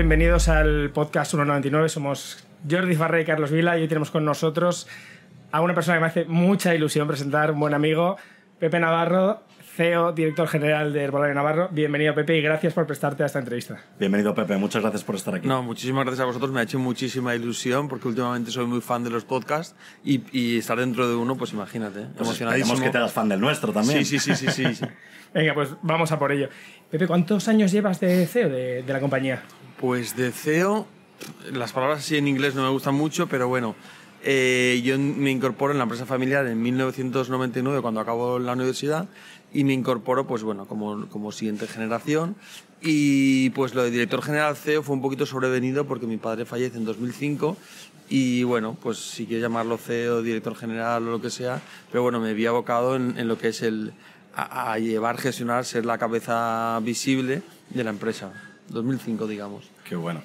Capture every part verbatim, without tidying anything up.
bienvenidos al podcast ciento noventa y nueve. Somos Jordi Farré y Carlos Vila y hoy tenemos con nosotros a una persona que me hace mucha ilusión presentar, un buen amigo, Pepe Navarro, C E O, director general de Herbolarios Navarro. Bienvenido, Pepe, y gracias por prestarte a esta entrevista. Bienvenido, Pepe, muchas gracias por estar aquí. No, muchísimas gracias a vosotros, me ha hecho muchísima ilusión porque últimamente soy muy fan de los podcasts y, y estar dentro de uno, pues imagínate, pues emocionadísimo. Esperemos que te hagas fan del nuestro también. Sí, sí, sí, sí, sí, sí. Venga, pues vamos a por ello. Pepe, ¿cuántos años llevas de C E O de, de la compañía? Pues de C E O, las palabras así en inglés no me gustan mucho, pero bueno... Eh, yo me incorporo en la empresa familiar en mil novecientos noventa y nueve, cuando acabo la universidad, y me incorporo pues bueno, como, como siguiente generación. Y pues lo de director general C E O fue un poquito sobrevenido porque mi padre fallece en dos mil cinco y bueno, pues si quieres llamarlo C E O, director general o lo que sea, pero bueno, me vi abocado en, en lo que es el a, a llevar, gestionar, ser la cabeza visible de la empresa. dos mil cinco, digamos. Qué bueno.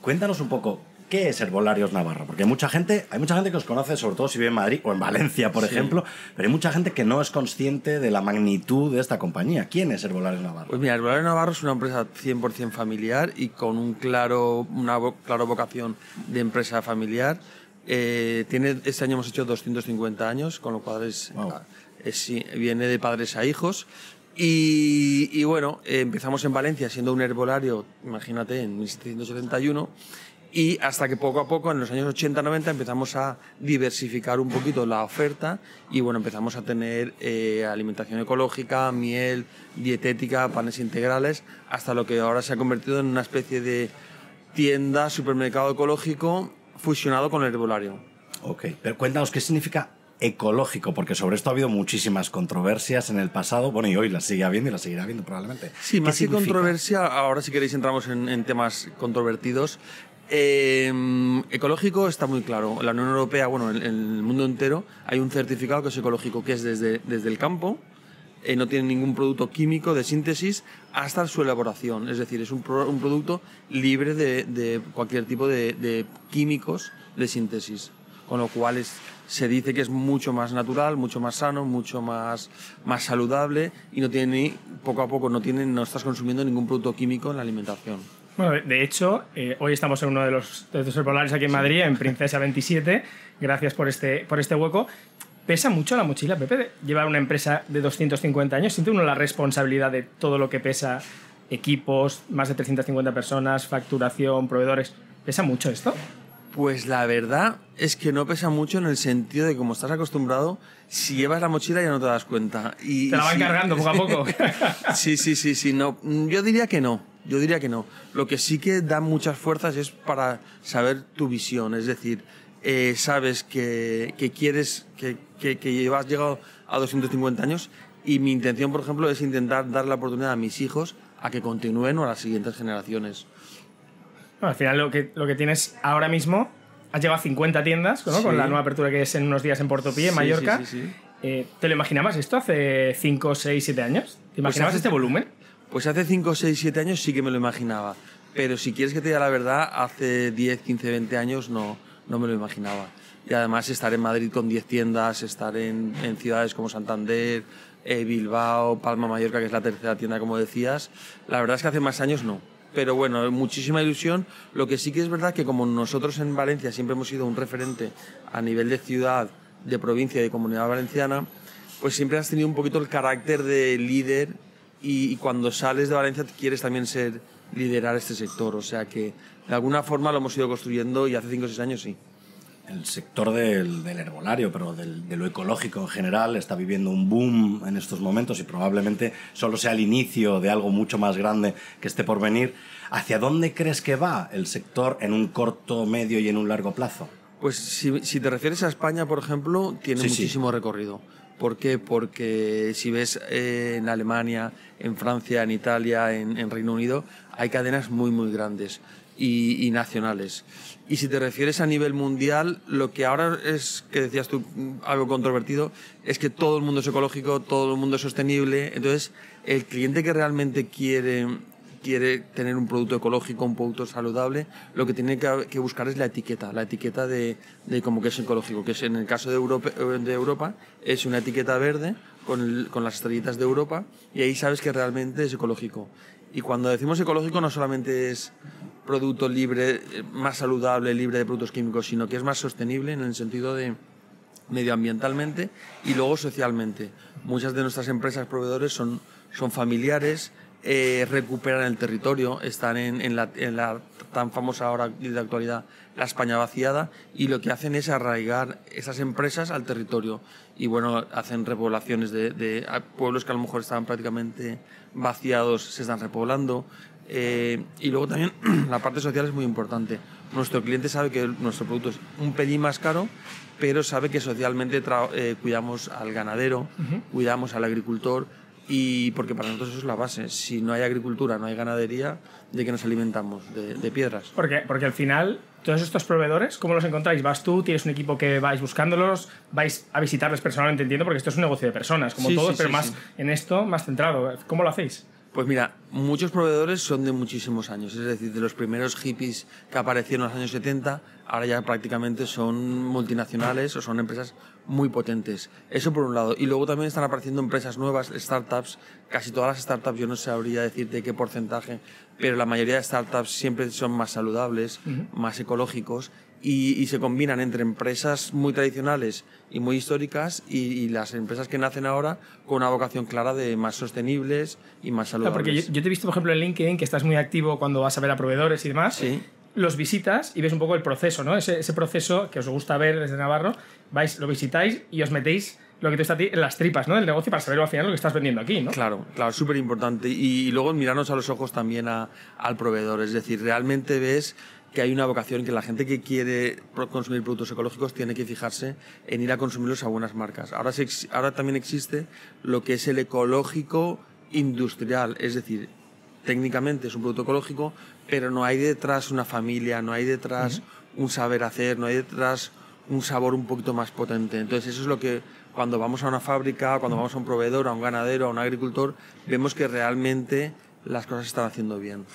Cuéntanos un poco, ¿qué es Herbolarios Navarro? Porque mucha gente, hay mucha gente que os conoce, sobre todo si vive en Madrid o en Valencia, por sí. ejemplo, pero hay mucha gente que no es consciente de la magnitud de esta compañía. ¿Quién es Herbolarios Navarro? Pues mira, Herbolarios Navarro es una empresa cien por cien familiar y con un claro, una vo- claro vocación de empresa familiar. Eh, tiene, este año hemos hecho doscientos cincuenta años, con lo cual es, wow. es, es, viene de padres a hijos. Y, y bueno, eh, empezamos en Valencia siendo un herbolario, imagínate, en mil setecientos setenta y uno. Y hasta que poco a poco, en los años ochenta noventa, empezamos a diversificar un poquito la oferta y bueno, empezamos a tener eh, alimentación ecológica, miel, dietética, panes integrales, hasta lo que ahora se ha convertido en una especie de tienda, supermercado ecológico fusionado con el herbolario. Ok, pero cuéntanos, ¿qué significa ecológico? Porque sobre esto ha habido muchísimas controversias en el pasado, bueno, y hoy las sigue habiendo y las seguirá habiendo probablemente. Sí, más que controversia, ahora si queréis entramos en, en temas controvertidos. Eh, ecológico está muy claro. La Unión Europea, bueno, en, en el mundo entero hay un certificado que es ecológico, que es desde, desde el campo, eh, no tiene ningún producto químico de síntesis hasta su elaboración. Es decir, es un, pro, un producto libre de, de cualquier tipo de, de químicos de síntesis. Con lo cual es, se dice que es mucho más natural, mucho más sano, mucho más, más saludable y no tiene, poco a poco no, tiene, no estás consumiendo ningún producto químico en la alimentación. Bueno, de hecho, eh, hoy estamos en uno de los, de los herbolarios aquí en Madrid, en Princesa veintisiete. Gracias por este, por este hueco. ¿Pesa mucho la mochila, Pepe, de llevar una empresa de doscientos cincuenta años? ¿Siente uno la responsabilidad de todo lo que pesa? Equipos, más de trescientas cincuenta personas, facturación, proveedores. ¿Pesa mucho esto? Pues la verdad es que no pesa mucho en el sentido de que como estás acostumbrado, si llevas la mochila ya no te das cuenta. Y, te la van sí, cargando poco a poco. sí, sí, sí, sí. No, yo diría que no. Yo diría que no. Lo que sí que da muchas fuerzas es para saber tu visión. Es decir, eh, sabes que, que quieres, que, que, que has llegado a doscientos cincuenta años y mi intención, por ejemplo, es intentar dar la oportunidad a mis hijos a que continúen o a las siguientes generaciones. Bueno, al final lo que, lo que tienes ahora mismo, has llevado cincuenta tiendas, ¿no? Sí. Con la nueva apertura que es en unos días en Portopí, en sí, Mallorca. Sí, sí, sí. Eh, ¿Te lo imaginabas esto hace cinco, seis, siete años? ¿Te imaginabas pues hace... este volumen? Pues hace cinco, seis, siete años sí que me lo imaginaba. Pero si quieres que te diga la verdad, hace diez, quince, veinte años no, no me lo imaginaba. Y además estar en Madrid con diez tiendas, estar en, en ciudades como Santander, eh, Bilbao, Palma, Mallorca, que es la tercera tienda, como decías. La verdad es que hace más años no. Pero bueno, muchísima ilusión. Lo que sí que es verdad que como nosotros en Valencia siempre hemos sido un referente a nivel de ciudad, de provincia y de comunidad valenciana, pues siempre has tenido un poquito el carácter de líder. Y cuando sales de Valencia quieres también ser liderar este sector. O sea que de alguna forma lo hemos ido construyendo y hace cinco o seis años sí. El sector del, del herbolario, pero del, de lo ecológico en general, está viviendo un boom en estos momentos y probablemente solo sea el inicio de algo mucho más grande que esté por venir. ¿Hacia dónde crees que va el sector en un corto, medio y en un largo plazo? Pues si, si te refieres a España, por ejemplo, tiene sí, muchísimo sí. recorrido. ¿Por qué? Porque si ves eh, en Alemania, en Francia, en Italia, en, en Reino Unido, hay cadenas muy, muy grandes y, y nacionales. Y si te refieres a nivel mundial, lo que ahora es, que decías tú, algo controvertido, es que todo el mundo es ecológico, todo el mundo es sostenible. Entonces, el cliente que realmente quiere, quiere tener un producto ecológico, un producto saludable, lo que tiene que, que buscar es la etiqueta, la etiqueta de, de como que es ecológico, que es en el caso de Europa, de Europa es una etiqueta verde con, el, con las estrellitas de Europa, y ahí sabes que realmente es ecológico. Y cuando decimos ecológico no solamente es producto libre, más saludable, libre de productos químicos, sino que es más sostenible en el sentido de medioambientalmente y luego socialmente. Muchas de nuestras empresas proveedores son, son familiares, eh, recuperan el territorio, están en, en, la, en la tan famosa ahora de la actualidad, la España vaciada, y lo que hacen es arraigar esas empresas al territorio. Y bueno, hacen repoblaciones de, de pueblos que a lo mejor estaban prácticamente vaciados, se están repoblando. Eh, y luego también la parte social es muy importante. Nuestro cliente sabe que nuestro producto es un pelín más caro, pero sabe que socialmente eh, cuidamos al ganadero, uh-huh. cuidamos al agricultor, y porque para nosotros eso es la base. Si no hay agricultura, no hay ganadería, ¿de qué nos alimentamos? De, de piedras. ¿Por qué? Porque al final, todos estos proveedores, ¿cómo los encontráis? ¿Vas tú? ¿Tienes un equipo que vais buscándolos? ¿Vais a visitarles personalmente? Entiendo, porque esto es un negocio de personas, como sí, todos, sí, pero sí, más sí. en esto, más centrado. ¿Cómo lo hacéis? Pues mira, muchos proveedores son de muchísimos años, es decir, de los primeros hippies que aparecieron en los años setenta, ahora ya prácticamente son multinacionales o son empresas muy potentes. Eso por un lado. Y luego también están apareciendo empresas nuevas, startups. Casi todas las startups, yo no sabría decirte qué porcentaje, pero la mayoría de startups siempre son más saludables, uh-huh. más ecológicos, y, y se combinan entre empresas muy tradicionales y muy históricas y, y las empresas que nacen ahora con una vocación clara de más sostenibles y más saludables. Claro, porque yo, yo te he visto, por ejemplo, en LinkedIn, que estás muy activo cuando vas a ver a proveedores y demás. Sí. Los visitas y ves un poco el proceso, ¿no? Ese, ese proceso que os gusta ver desde Navarro, vais, lo visitáis y os metéis lo que te está en las tripas, ¿no? Del negocio, para saber al final lo que estás vendiendo aquí, ¿no? Claro, claro, súper importante. Y, y luego mirarnos a los ojos también a, al proveedor. Es decir, realmente ves que hay una vocación, que la gente que quiere consumir productos ecológicos tiene que fijarse en ir a consumirlos a buenas marcas. Ahora, se, ahora también existe lo que es el ecológico industrial, es decir, técnicamente es un producto ecológico, pero no hay detrás una familia, no hay detrás uh-huh. un saber hacer, no hay detrás un sabor un poquito más potente. Entonces eso es lo que cuando vamos a una fábrica, cuando uh-huh. vamos a un proveedor, a un ganadero, a un agricultor, vemos que realmente las cosas se están haciendo bien.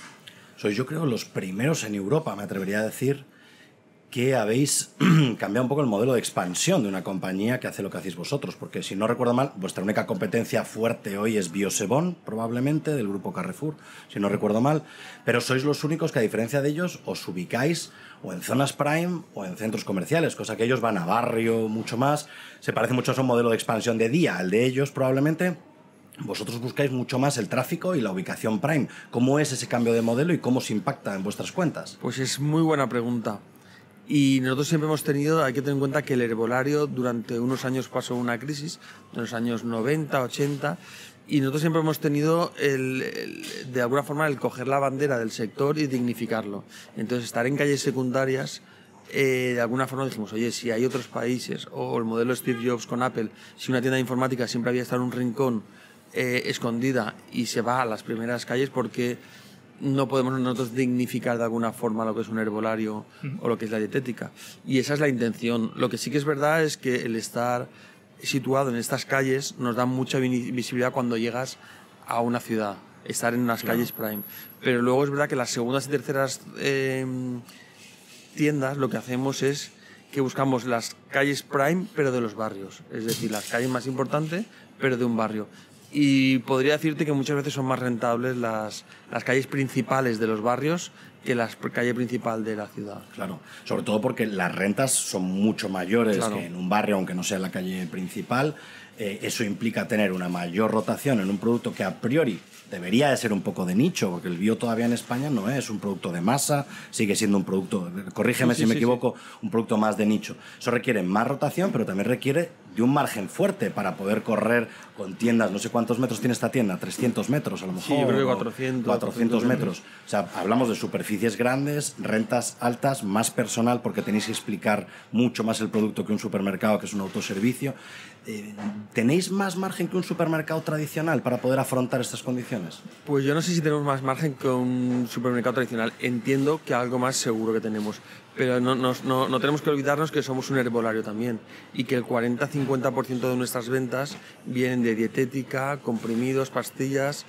Sois, yo creo, los primeros en Europa, me atrevería a decir, que habéis cambiado un poco el modelo de expansión de una compañía que hace lo que hacéis vosotros, porque si no recuerdo mal, vuestra única competencia fuerte hoy es Biosebón, probablemente, del grupo Carrefour, si no recuerdo mal, pero sois los únicos que, a diferencia de ellos, os ubicáis o en zonas prime o en centros comerciales, cosa que ellos van a barrio mucho más, se parece mucho a un modelo de expansión de día, al de ellos probablemente. Vosotros buscáis mucho más el tráfico y la ubicación prime. ¿Cómo es ese cambio de modelo y cómo se impacta en vuestras cuentas? Pues es muy buena pregunta. Y nosotros siempre hemos tenido, hay que tener en cuenta que el herbolario durante unos años pasó una crisis, en los años noventa, ochenta, y nosotros siempre hemos tenido, el, el, de alguna forma, el coger la bandera del sector y dignificarlo. Entonces, estar en calles secundarias, eh, de alguna forma dijimos, oye, si hay otros países, o el modelo Steve Jobs con Apple, si una tienda de informática siempre había estado en un rincón eh, escondida y se va a las primeras calles, porque no podemos nosotros dignificar de alguna forma lo que es un herbolario uh-huh. o lo que es la dietética. Y esa es la intención. Lo que sí que es verdad es que el estar situado en estas calles nos da mucha visibilidad cuando llegas a una ciudad, estar en unas claro. calles prime. Pero luego es verdad que las segundas y terceras eh, tiendas, lo que hacemos es que buscamos las calles prime, pero de los barrios. Es decir, las calles más importantes, pero de un barrio. Y podría decirte que muchas veces son más rentables las, las calles principales de los barrios que la calle principal de la ciudad. Claro, sobre todo porque las rentas son mucho mayores claro. que en un barrio, aunque no sea la calle principal. Eh, eso implica tener una mayor rotación en un producto que a priori debería de ser un poco de nicho, porque el bio todavía en España no es un producto de masa, sigue siendo un producto, corrígeme sí, sí, si me sí, equivoco, sí. un producto más de nicho. Eso requiere más rotación, pero también requiere de un margen fuerte para poder correr con tiendas, no sé cuántos metros tiene esta tienda, trescientos metros a lo mejor. Sí, yo creo que cuatrocientos metros. O sea, hablamos de superficies grandes, rentas altas, más personal, porque tenéis que explicar mucho más el producto que un supermercado, que es un autoservicio. Eh, ¿Tenéis más margen que un supermercado tradicional para poder afrontar estas condiciones? Pues yo no sé si tenemos más margen que un supermercado tradicional. Entiendo que algo más seguro que tenemos. Pero no, no, no, no tenemos que olvidarnos que somos un herbolario también. Y que el cuarenta a cincuenta por ciento de nuestras ventas vienen de dietética, comprimidos, pastillas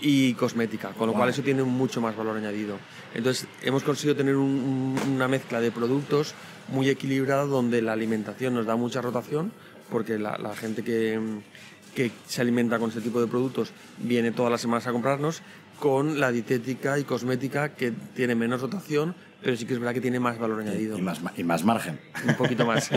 y cosmética. Con lo wow. cual eso tiene mucho más valor añadido. Entonces hemos conseguido tener un, una mezcla de productos muy equilibrada, donde la alimentación nos da mucha rotación, porque la, la gente que... que se alimenta con este tipo de productos viene todas las semanas a comprarnos, con la dietética y cosmética, que tiene menos rotación, pero sí que es verdad que tiene más valor añadido. Y más, y más margen. Un poquito más.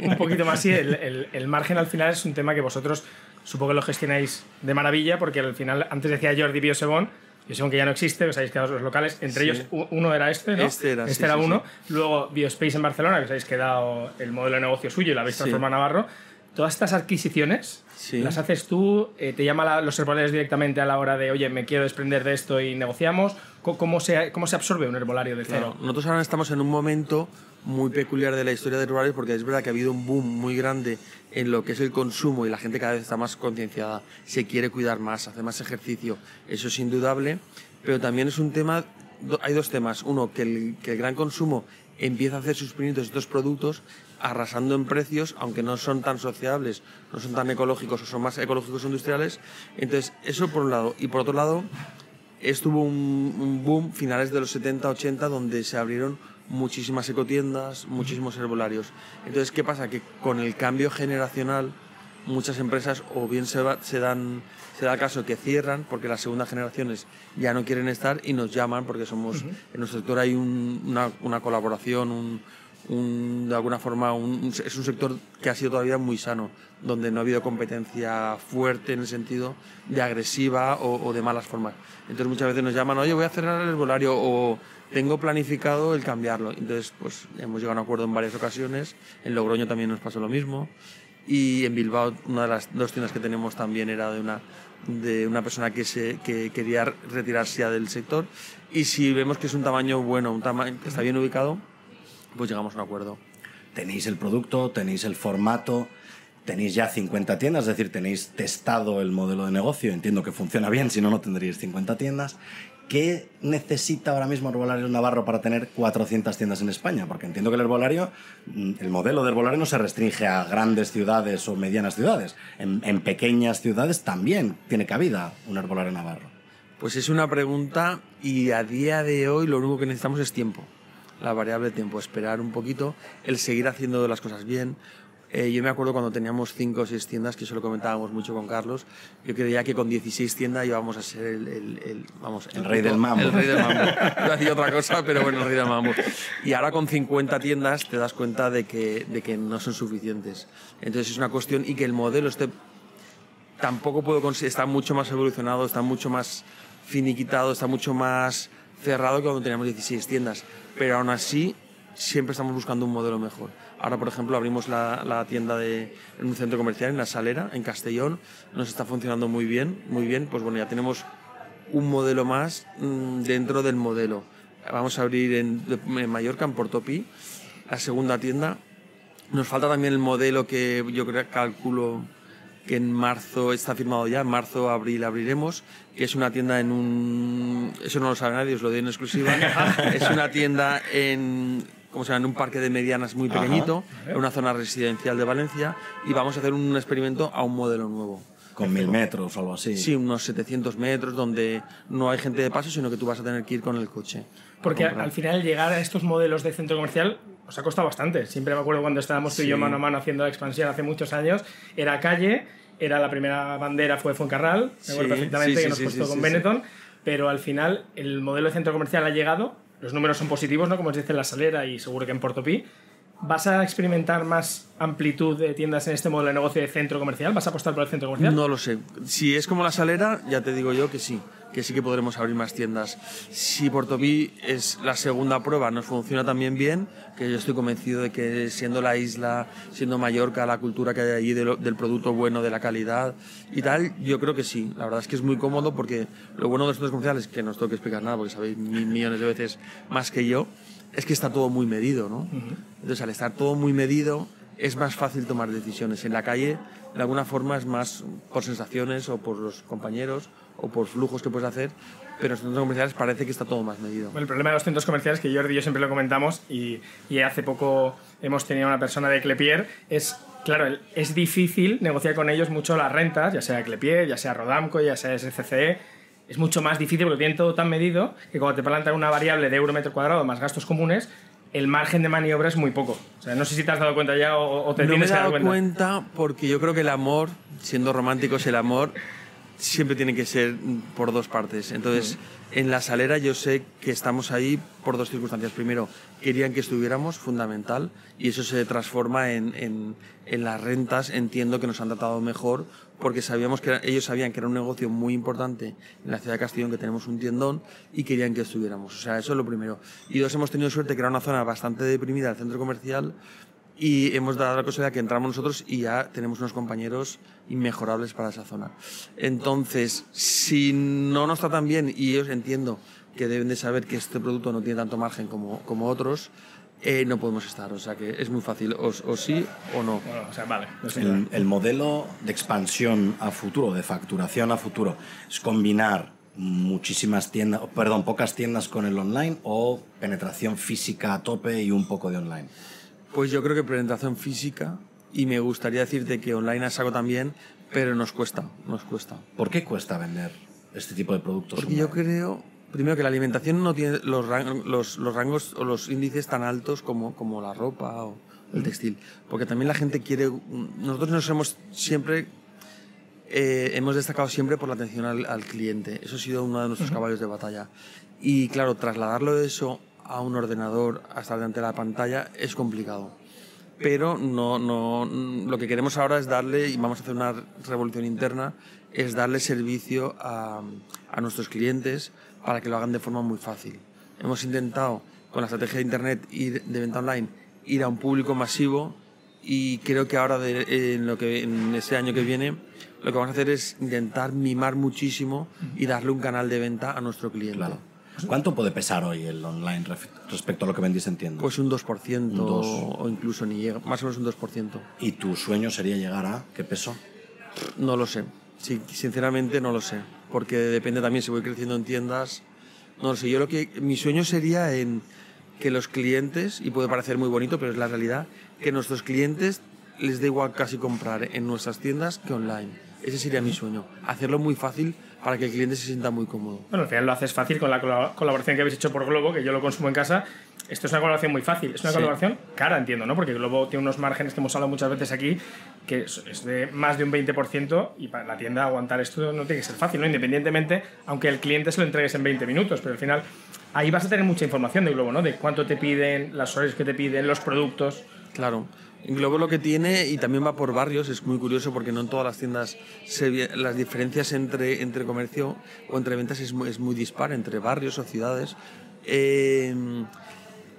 Un poquito más, sí. El, el, el margen al final es un tema que vosotros supongo que lo gestionáis de maravilla, porque al final, antes decía Jordi Biosebón, Biosebón que ya no existe, os habéis quedado los locales, entre sí. ellos uno era este, ¿no? Este era, este sí, era sí, uno. Sí. Luego BioSpace en Barcelona, que os habéis quedado el modelo de negocio suyo y lo habéis transformado sí. a Navarro. Todas estas adquisiciones sí. las haces tú, eh, te llama la, los herbolarios directamente a la hora de, oye, me quiero desprender de esto y negociamos. ¿Cómo, cómo, se, cómo se absorbe un herbolario de cero? Claro. Nosotros ahora estamos en un momento muy peculiar de la historia de herbolarios, porque es verdad que ha habido un boom muy grande en lo que es el consumo y la gente cada vez está más concienciada, se quiere cuidar más, hace más ejercicio, eso es indudable, pero también es un tema, hay dos temas, uno, que el, que el gran consumo empieza a hacer sus pinitos estos productos, arrasando en precios, aunque no son tan sociables, no son tan ecológicos, o son más ecológicos industriales. Entonces, eso por un lado. Y por otro lado, estuvo un, un boom finales de los setenta, ochenta, donde se abrieron muchísimas ecotiendas, muchísimos herbolarios. Entonces, ¿qué pasa? Que con el cambio generacional, muchas empresas o bien se, va, se, dan, se da caso que cierran porque las segundas generaciones ya no quieren estar y nos llaman porque somos, uh-huh. en nuestro sector hay un, una, una colaboración, un... Un, de alguna forma un, es un sector que ha sido todavía muy sano, donde no ha habido competencia fuerte en el sentido de agresiva o, o de malas formas. Entonces muchas veces nos llaman, oye, voy a cerrar el herbolario o tengo planificado el cambiarlo. Entonces pues hemos llegado a un acuerdo en varias ocasiones, en Logroño también nos pasó lo mismo y en Bilbao una de las dos tiendas que tenemos también era de una, de una persona que, se, que quería retirarse ya del sector y si vemos que es un tamaño bueno, un tamaño que está bien ubicado, pues llegamos a un acuerdo. Tenéis el producto, tenéis el formato, tenéis ya cincuenta tiendas, es decir, tenéis testado el modelo de negocio, entiendo que funciona bien, si no, no tendríais cincuenta tiendas. ¿Qué necesita ahora mismo Herbolarios Navarro para tener cuatrocientas tiendas en España? Porque entiendo que el herbolario, el modelo de herbolario no se restringe a grandes ciudades o medianas ciudades. En, en pequeñas ciudades también tiene cabida un Herbolarios Navarro. Pues es una pregunta y a día de hoy lo único que necesitamos es tiempo. La variable tiempo, esperar un poquito, el seguir haciendo las cosas bien. Eh, yo me acuerdo cuando teníamos cinco o seis tiendas, que eso lo comentábamos mucho con Carlos, yo creía que con dieciséis tiendas íbamos a ser el, el, el, vamos, el, el rey del mambo. El rey del mambo. No hacía otra cosa, pero bueno, el rey del mambo. Y ahora con cincuenta tiendas te das cuenta de que, de que no son suficientes. Entonces es una cuestión y que el modelo esté, tampoco puedo conseguir, está mucho más evolucionado, está mucho más finiquitado, está mucho más cerrado que cuando teníamos dieciséis tiendas, pero aún así siempre estamos buscando un modelo mejor. Ahora, por ejemplo, abrimos la, la tienda de, en un centro comercial, en La Salera, en Castellón, nos está funcionando muy bien, muy bien, pues bueno, ya tenemos un modelo más mmm, dentro del modelo. Vamos a abrir en, en Mallorca, en Portopí, la segunda tienda. Nos falta también el modelo que yo creo, calculo que en marzo está firmado ya, en marzo, abril abriremos, que es una tienda en un... Eso no lo sabe nadie, os lo doy en exclusiva. Es una tienda en, ¿cómo se llama? En un parque de medianas muy pequeñito, en una zona residencial de Valencia, y vamos a hacer un experimento a un modelo nuevo. Con mil metros o algo así. Sí, unos setecientos metros, donde no hay gente de paso, sino que tú vas a tener que ir con el coche. Porque al final llegar a estos modelos de centro comercial os ha costado bastante. Siempre me acuerdo cuando estábamos tú sí. y yo mano a mano haciendo la expansión hace muchos años, era calle, era la primera bandera fue Fuencarral, sí, me acuerdo perfectamente sí, sí, que nos sí, costó sí, con sí, Benetton, sí. pero al final el modelo de centro comercial ha llegado, los números son positivos, ¿no? Como os dice en La Salera y seguro que en Portopí. ¿Vas a experimentar más amplitud de tiendas en este modelo de negocio de centro comercial? ¿Vas a apostar por el centro comercial? No lo sé. Si es como La Salera, ya te digo yo que sí, que sí que podremos abrir más tiendas. Si Portopí es la segunda prueba, nos funciona también bien, que yo estoy convencido de que siendo la isla, siendo Mallorca, la cultura que hay allí de lo, del producto bueno, de la calidad y tal, yo creo que sí. La verdad es que es muy cómodo porque lo bueno de los centros comerciales, que no os tengo que explicar nada porque sabéis mil millones de veces más que yo, es que está todo muy medido, ¿no? Uh-huh. Entonces, al estar todo muy medido, es más fácil tomar decisiones. En la calle, de alguna forma, es más por sensaciones o por los compañeros o por flujos que puedes hacer, pero en los centros comerciales parece que está todo más medido. Bueno, el problema de los centros comerciales, que Jordi y yo siempre lo comentamos, y, y hace poco hemos tenido una persona de Klépierre, es, claro, es difícil negociar con ellos mucho las rentas, ya sea Klépierre, ya sea Rodamco, ya sea S C C E... Es mucho más difícil porque tienen todo tan medido que cuando te plantan una variable de euro metro cuadrado más gastos comunes, el margen de maniobra es muy poco. O sea, no sé si te has dado cuenta ya o, o te no tienes que dar cuenta. No me he dado cuenta porque yo creo que el amor, siendo románticos, el amor siempre tiene que ser por dos partes. Entonces, uh-huh. en La Salera yo sé que estamos ahí por dos circunstancias. Primero, querían que estuviéramos, fundamental, y eso se transforma en, en, en las rentas. Entiendo que nos han tratado mejor porque sabíamos que era, ellos sabían que era un negocio muy importante en la ciudad de Castellón, que tenemos un tiendón, y querían que estuviéramos. O sea, eso es lo primero. Y dos, hemos tenido suerte que era una zona bastante deprimida del centro comercial y hemos dado la cosa de que entramos nosotros y ya tenemos unos compañeros inmejorables para esa zona. Entonces, si no nos tratan bien, y ellos entiendo que deben de saber que este producto no tiene tanto margen como, como otros, eh, no podemos estar. O sea que es muy fácil, o, o sí o no. Bueno, o sea, vale. No sé. el, el modelo de expansión a futuro, de facturación a futuro, es combinar muchísimas tiendas, perdón, pocas tiendas con el online, o penetración física a tope y un poco de online. Pues yo creo que penetración física, y me gustaría decirte que online es algo también, pero nos cuesta, nos cuesta. ¿Por qué cuesta vender este tipo de productos? Porque yo creo... Primero, que la alimentación no tiene los, rang los, los rangos o los índices tan altos como, como la ropa o el textil. Porque también la gente quiere... Nosotros nos hemos siempre... Eh, hemos destacado siempre por la atención al, al cliente. Eso ha sido uno de nuestros uh-huh. caballos de batalla. Y claro, trasladarlo de eso a un ordenador, hasta delante de la pantalla, es complicado. Pero no, no, lo que queremos ahora es darle, y vamos a hacer una revolución interna, es darle servicio a, a nuestros clientes, para que lo hagan de forma muy fácil. Hemos intentado, con la estrategia de Internet y de venta online, ir a un público masivo, y creo que ahora, de, en, lo que, en ese año que viene, lo que vamos a hacer es intentar mimar muchísimo y darle un canal de venta a nuestro cliente. Claro. ¿Cuánto puede pesar hoy el online respecto a lo que vendís en tienda? Pues un dos por ciento, un dos. O incluso ni llega, más o menos un dos por ciento. ¿Y tu sueño sería llegar a qué peso? No lo sé. Sí, sinceramente no lo sé, porque depende también si voy creciendo en tiendas. No lo sé, yo lo que... Mi sueño sería en que los clientes, y puede parecer muy bonito, pero es la realidad, que nuestros clientes les dé igual casi comprar en nuestras tiendas que online. Ese sería mi sueño, hacerlo muy fácil para que el cliente se sienta muy cómodo. Bueno, al final lo haces fácil con la colaboración que habéis hecho por Glovo, que yo lo consumo en casa. Esto es una colaboración muy fácil, es una sí. colaboración cara, entiendo, ¿no? Porque Glovo tiene unos márgenes que hemos hablado muchas veces aquí, que es de más de un veinte por ciento, y para la tienda aguantar esto no tiene que ser fácil, ¿no? Independientemente, aunque el cliente se lo entregues en veinte minutos, pero al final ahí vas a tener mucha información de Glovo, ¿no? De cuánto te piden, las horas que te piden, los productos... Claro, Glovo lo que tiene, y también va por barrios, es muy curioso porque no en todas las tiendas se, las diferencias entre, entre comercio o entre ventas es muy, es muy dispar, entre barrios o ciudades. Eh,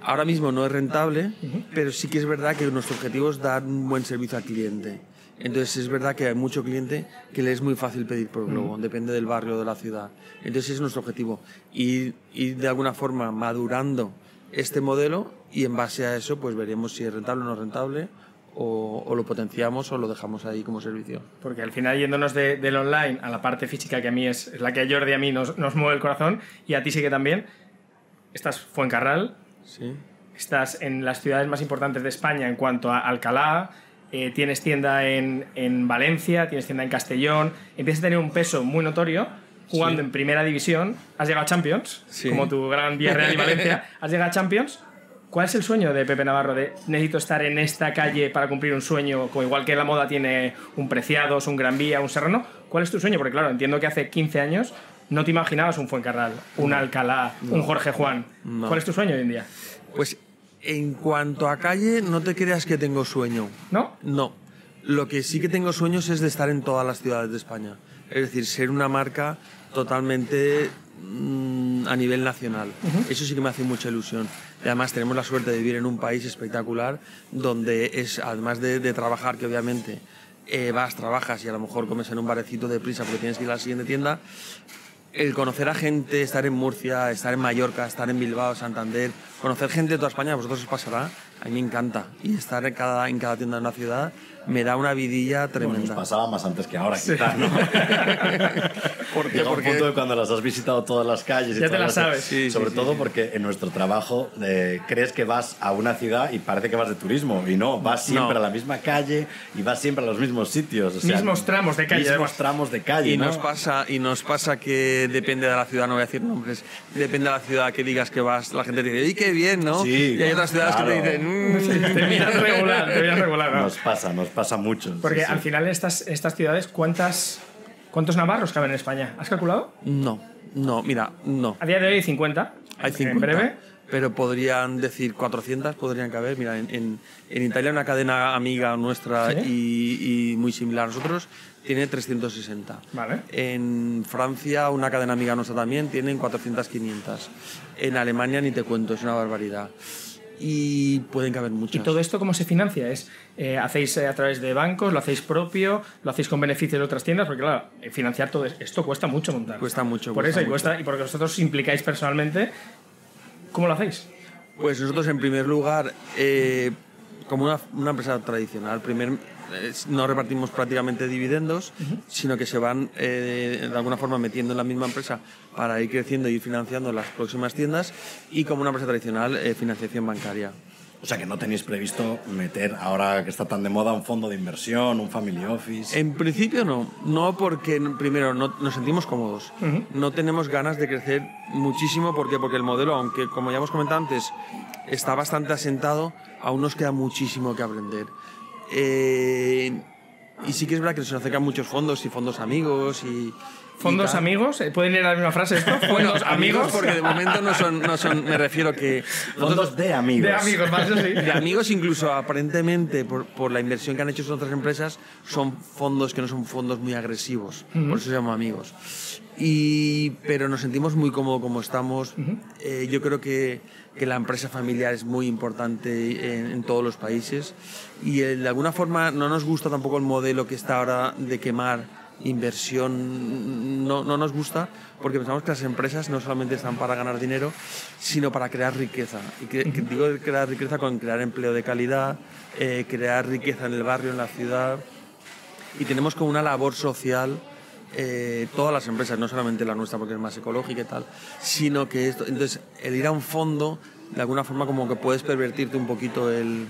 ahora mismo no es rentable, uh-huh. pero sí que es verdad que nuestro objetivo es dar un buen servicio al cliente. Entonces es verdad que hay mucho cliente que le es muy fácil pedir por Glovo, uh-huh. depende del barrio o de la ciudad. Entonces ese es nuestro objetivo, y, y de alguna forma madurando este modelo, y en base a eso pues veremos si es rentable o no rentable, o, o lo potenciamos o lo dejamos ahí como servicio. Porque al final, yéndonos de, del online a la parte física, que a mí es, es la que a Jordi a mí nos, nos mueve el corazón, y a ti sí que también, estás Fuencarral, sí. estás en las ciudades más importantes de España en cuanto a Alcalá, eh, tienes tienda en, en Valencia, tienes tienda en Castellón, empiezas a tener un peso muy notorio, jugando sí. en primera división, has llegado a Champions, sí. como tu Gran Vía Real y Valencia, has llegado a Champions. ¿Cuál es el sueño de Pepe Navarro? De, necesito estar en esta calle para cumplir un sueño, como igual que la moda tiene un Preciados, un Gran Vía, un Serrano. ¿Cuál es tu sueño? Porque claro, entiendo que hace quince años no te imaginabas un Fuencarral, un no. Alcalá, no. un Jorge Juan. No. ¿Cuál es tu sueño hoy en día? Pues en cuanto a calle, no te creas que tengo sueño. ¿No? No. Lo que sí que tengo sueños es de estar en todas las ciudades de España. Es decir, ser una marca totalmente mm, a nivel nacional. Uh-huh. Eso sí que me hace mucha ilusión. Y además tenemos la suerte de vivir en un país espectacular donde es, además de, de trabajar, que obviamente eh, vas, trabajas y a lo mejor comes en un barecito de prisa porque tienes que ir a la siguiente tienda, el conocer a gente, estar en Murcia, estar en Mallorca, estar en Bilbao, Santander, conocer gente de toda España, a vosotros os pasará, a mí me encanta. Y estar en cada, en cada tienda de una ciudad me da una vidilla tremenda. Bueno, nos pasaba más antes que ahora, sí. quizás, ¿no? Porque llega un punto de cuando las has visitado todas las calles... Ya y te las sabes. Las... Sí, sobre sí, todo sí. porque en nuestro trabajo eh, crees que vas a una ciudad y parece que vas de turismo, y no, vas siempre no. a la misma calle y vas siempre a los mismos sitios. O sea, mismos tramos de calle. Mismos tramos de calle, y ¿no? nos pasa Y nos pasa que depende de la ciudad, no voy a decir nombres, depende de la ciudad que digas que vas, la gente te dice, ¿y qué bien, ¿no? Sí, y hay otras ciudades claro. que te dicen... Mmm, sí, te miras regular, te miras regular. ¿No? Nos pasa, nos pasa mucho. Porque sí, al sí. final estas, estas ciudades, ¿cuántas, ¿cuántos navarros caben en España? ¿Has calculado? No, no, mira, no. A día de hoy hay cincuenta. Hay cincuenta. En breve... Pero podrían decir cuatrocientos, podrían caber. Mira, en, en, en Italia una cadena amiga nuestra ¿Sí? y, y muy similar a nosotros tiene trescientos sesenta. Vale. En Francia una cadena amiga nuestra también tienen cuatrocientos, quinientos. En Alemania ni te cuento, es una barbaridad. Y pueden caber muchas. ¿Y todo esto cómo se financia? ¿Es, eh, ¿Hacéis eh, a través de bancos? ¿Lo hacéis propio? ¿Lo hacéis con beneficios de otras tiendas? Porque claro, financiar todo esto cuesta mucho montar. Cuesta mucho. Por cuesta eso, mucho. Y, cuesta, y porque vosotros os implicáis personalmente... ¿Cómo lo hacéis? Pues nosotros, en primer lugar, eh, como una, una empresa tradicional, primer, eh, no repartimos prácticamente dividendos, uh-huh. sino que se van, eh, de alguna forma, metiendo en la misma empresa para ir creciendo y ir financiando las próximas tiendas, y como una empresa tradicional, eh, financiación bancaria. O sea, que no tenéis previsto meter, ahora que está tan de moda, un fondo de inversión, un family office... En principio no. No porque, primero, no, nos sentimos cómodos. Uh-huh. No tenemos ganas de crecer muchísimo. ¿Por qué? Porque el modelo, aunque, como ya hemos comentado antes, está bastante asentado, aún nos queda muchísimo que aprender. Eh, y sí que es verdad que se nos acercan muchos fondos y fondos amigos y... ¿Fondos amigos? ¿Pueden leer la misma frase esto? Fondos amigos, amigos, porque de momento no son, no son, me refiero que... Fondos de amigos. De amigos, más eso sí. De amigos, incluso aparentemente, por, por la inversión que han hecho en otras empresas, son fondos que no son fondos muy agresivos, uh-huh. por eso se llaman amigos. Y, pero nos sentimos muy cómodos como estamos. Uh-huh. eh, yo creo que, que la empresa familiar es muy importante en, en todos los países y eh, de alguna forma no nos gusta tampoco el modelo que está ahora de quemar inversión. No, no nos gusta porque pensamos que las empresas no solamente están para ganar dinero, sino para crear riqueza. Y que, que digo crear riqueza con crear empleo de calidad, eh, crear riqueza en el barrio, en la ciudad. Y tenemos como una labor social, eh, todas las empresas, no solamente la nuestra porque es más ecológica y tal, sino que esto. Entonces, el ir a un fondo, de alguna forma, como que puedes pervertirte un poquito el.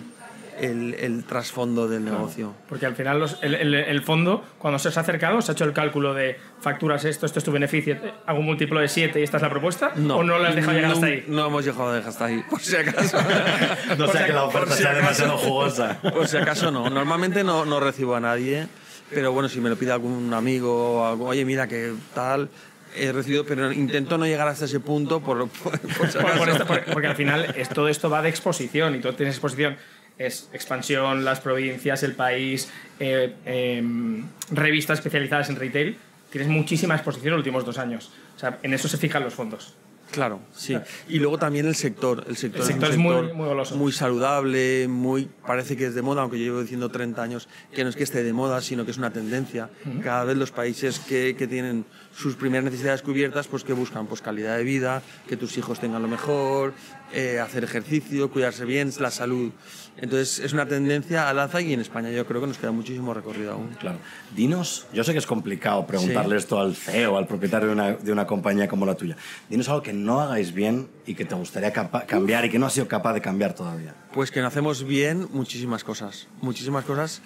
El, el trasfondo del claro, negocio. Porque al final los, el, el, el fondo, cuando se os ha acercado, ¿os ha hecho el cálculo de facturas esto, esto es tu beneficio, hago un múltiplo de siete y esta es la propuesta? No, ¿o no lo has dejado no, llegar hasta ahí? No hemos llegado a dejar hasta ahí, por si acaso. No sea que la oferta sea demasiado jugosa. Por si acaso no. Normalmente no, no recibo a nadie, pero bueno, si me lo pide algún amigo o algo, oye, mira, que tal... He recibido, pero intento no llegar hasta ese punto por, por, por, si por, por esto, por, porque al final es, todo esto va de exposición y tú tienes exposición. Es expansión, las provincias, el país, eh, eh, revistas especializadas en retail. Tienes muchísima exposición en los últimos dos años. O sea, en eso se fijan los fondos. Claro, sí. Claro. Y luego también el sector. El sector, el sector es, un sector es muy, muy goloso. Muy saludable, muy, parece que es de moda, aunque yo llevo diciendo treinta años que no es que esté de moda, sino que es una tendencia. Uh-huh. Cada vez los países que, que tienen sus primeras necesidades cubiertas, pues que buscan pues calidad de vida, que tus hijos tengan lo mejor, eh, hacer ejercicio, cuidarse bien, la salud. Entonces, es una tendencia al alza y en España yo creo que nos queda muchísimo recorrido aún. Claro. Dinos, yo sé que es complicado preguntarle sí. esto al C E O, al propietario de una, de una compañía como la tuya. Dinos algo que no hagáis bien y que te gustaría cambiar y que no has sido capaz de cambiar todavía. Pues que no hacemos bien muchísimas cosas, muchísimas cosas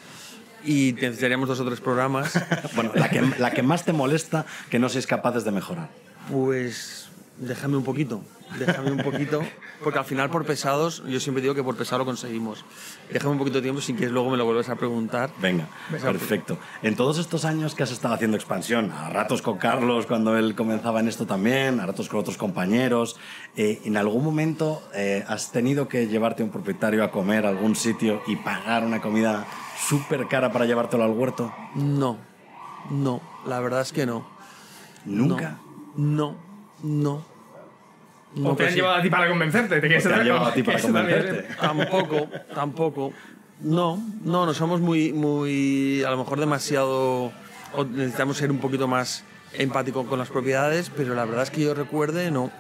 y necesitaríamos dos o tres programas. Bueno, la que, la que más te molesta que no seáis capaces de mejorar. Pues déjame un poquito. Déjame un poquito, porque al final por pesados, yo siempre digo que por pesado lo conseguimos. Déjame un poquito de tiempo sin que luego me lo vuelvas a preguntar. Venga, perfecto. En todos estos años que has estado haciendo expansión, a ratos con Carlos cuando él comenzaba en esto también, a ratos con otros compañeros, eh, ¿en algún momento eh, has tenido que llevarte a un propietario a comer a algún sitio y pagar una comida súper cara para llevártelo al huerto? No, no, la verdad es que no. ¿Nunca? No, no. no. No, ¿O te han llevado sí. a ti para convencerte? ¿Te, te han llevado a ti para convencerte? Tampoco, tampoco. No, no, no somos muy, muy, a lo mejor demasiado, o necesitamos ser un poquito más empáticos con las propiedades, pero la verdad es que yo recuerde, no.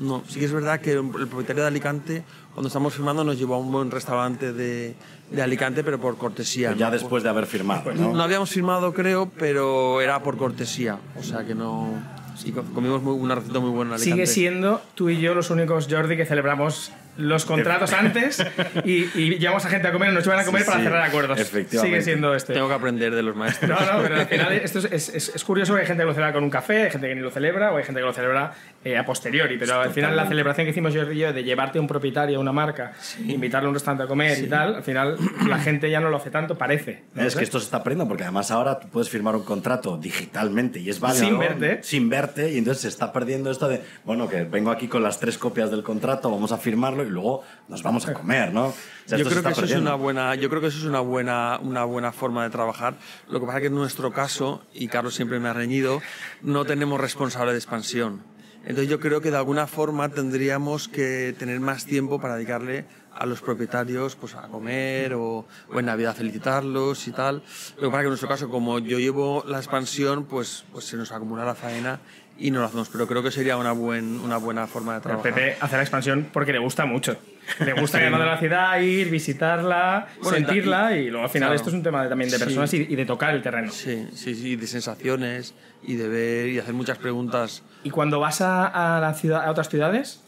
No, sí que es verdad que el propietario de Alicante, cuando estamos firmando, nos llevó a un buen restaurante de, de Alicante, pero por cortesía. Pues ya ¿no? después de haber firmado, ¿no? No habíamos firmado, creo, pero era por cortesía, o sea que no... Sí, comimos muy, una receta muy buena en Alicante. Sigue siendo tú y yo los únicos, Jordi, que celebramos los contratos antes y, y llevamos a gente a comer, nos llevan a comer sí, para sí. cerrar acuerdos. Efectivamente. Sigue siendo este. Tengo que aprender de los maestros. No, no, pero al final esto es, es, es curioso, hay gente que lo celebra con un café, hay gente que ni lo celebra, o hay gente que lo celebra eh, a posteriori, pero al final la celebración que hicimos Jordi y yo de llevarte a un propietario a una marca, sí. invitarle a un restaurante a comer sí. y tal, al final la gente ya no lo hace tanto, parece. ¿No es sé? Que esto se está aprendiendo, porque además ahora tú puedes firmar un contrato digitalmente y es válido. Sin verte. Sin verte, y entonces se está perdiendo esto de, bueno, que vengo aquí con las tres copias del contrato, vamos a firmarlo y luego nos vamos a comer, ¿no? O sea, yo, creo que eso es una buena, yo creo que eso es una buena, una buena forma de trabajar. Lo que pasa es que en nuestro caso, y Carlos siempre me ha reñido, no tenemos responsable de expansión. Entonces yo creo que de alguna forma tendríamos que tener más tiempo para dedicarle a los propietarios pues, a comer o, o en Navidad felicitarlos y tal. Lo que pasa es que en nuestro caso, como yo llevo la expansión, pues, pues se nos acumula la faena y no lo hacemos, pero creo que sería una, buen, una buena forma de trabajar. El Pepe hace la expansión porque le gusta mucho. Le gusta sí. ir a la ciudad, ir, visitarla, bueno, sentirla, y, y luego al final claro. esto es un tema de, también de personas sí. y, y de tocar el terreno. Sí, sí, sí, de sensaciones y de ver y hacer muchas preguntas. ¿Y cuando vas a, a, la ciudad, a otras ciudades,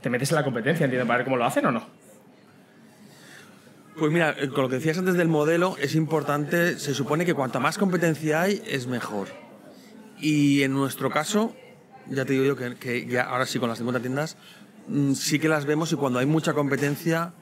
te metes en la competencia, entiendo, para ver cómo lo hacen o no? Pues mira, con lo que decías antes del modelo, es importante, se supone que cuanta más competencia hay, es mejor. Y en nuestro caso, ya te digo yo que, que ya ahora sí con las cincuenta tiendas, sí que las vemos, y cuando hay mucha competencia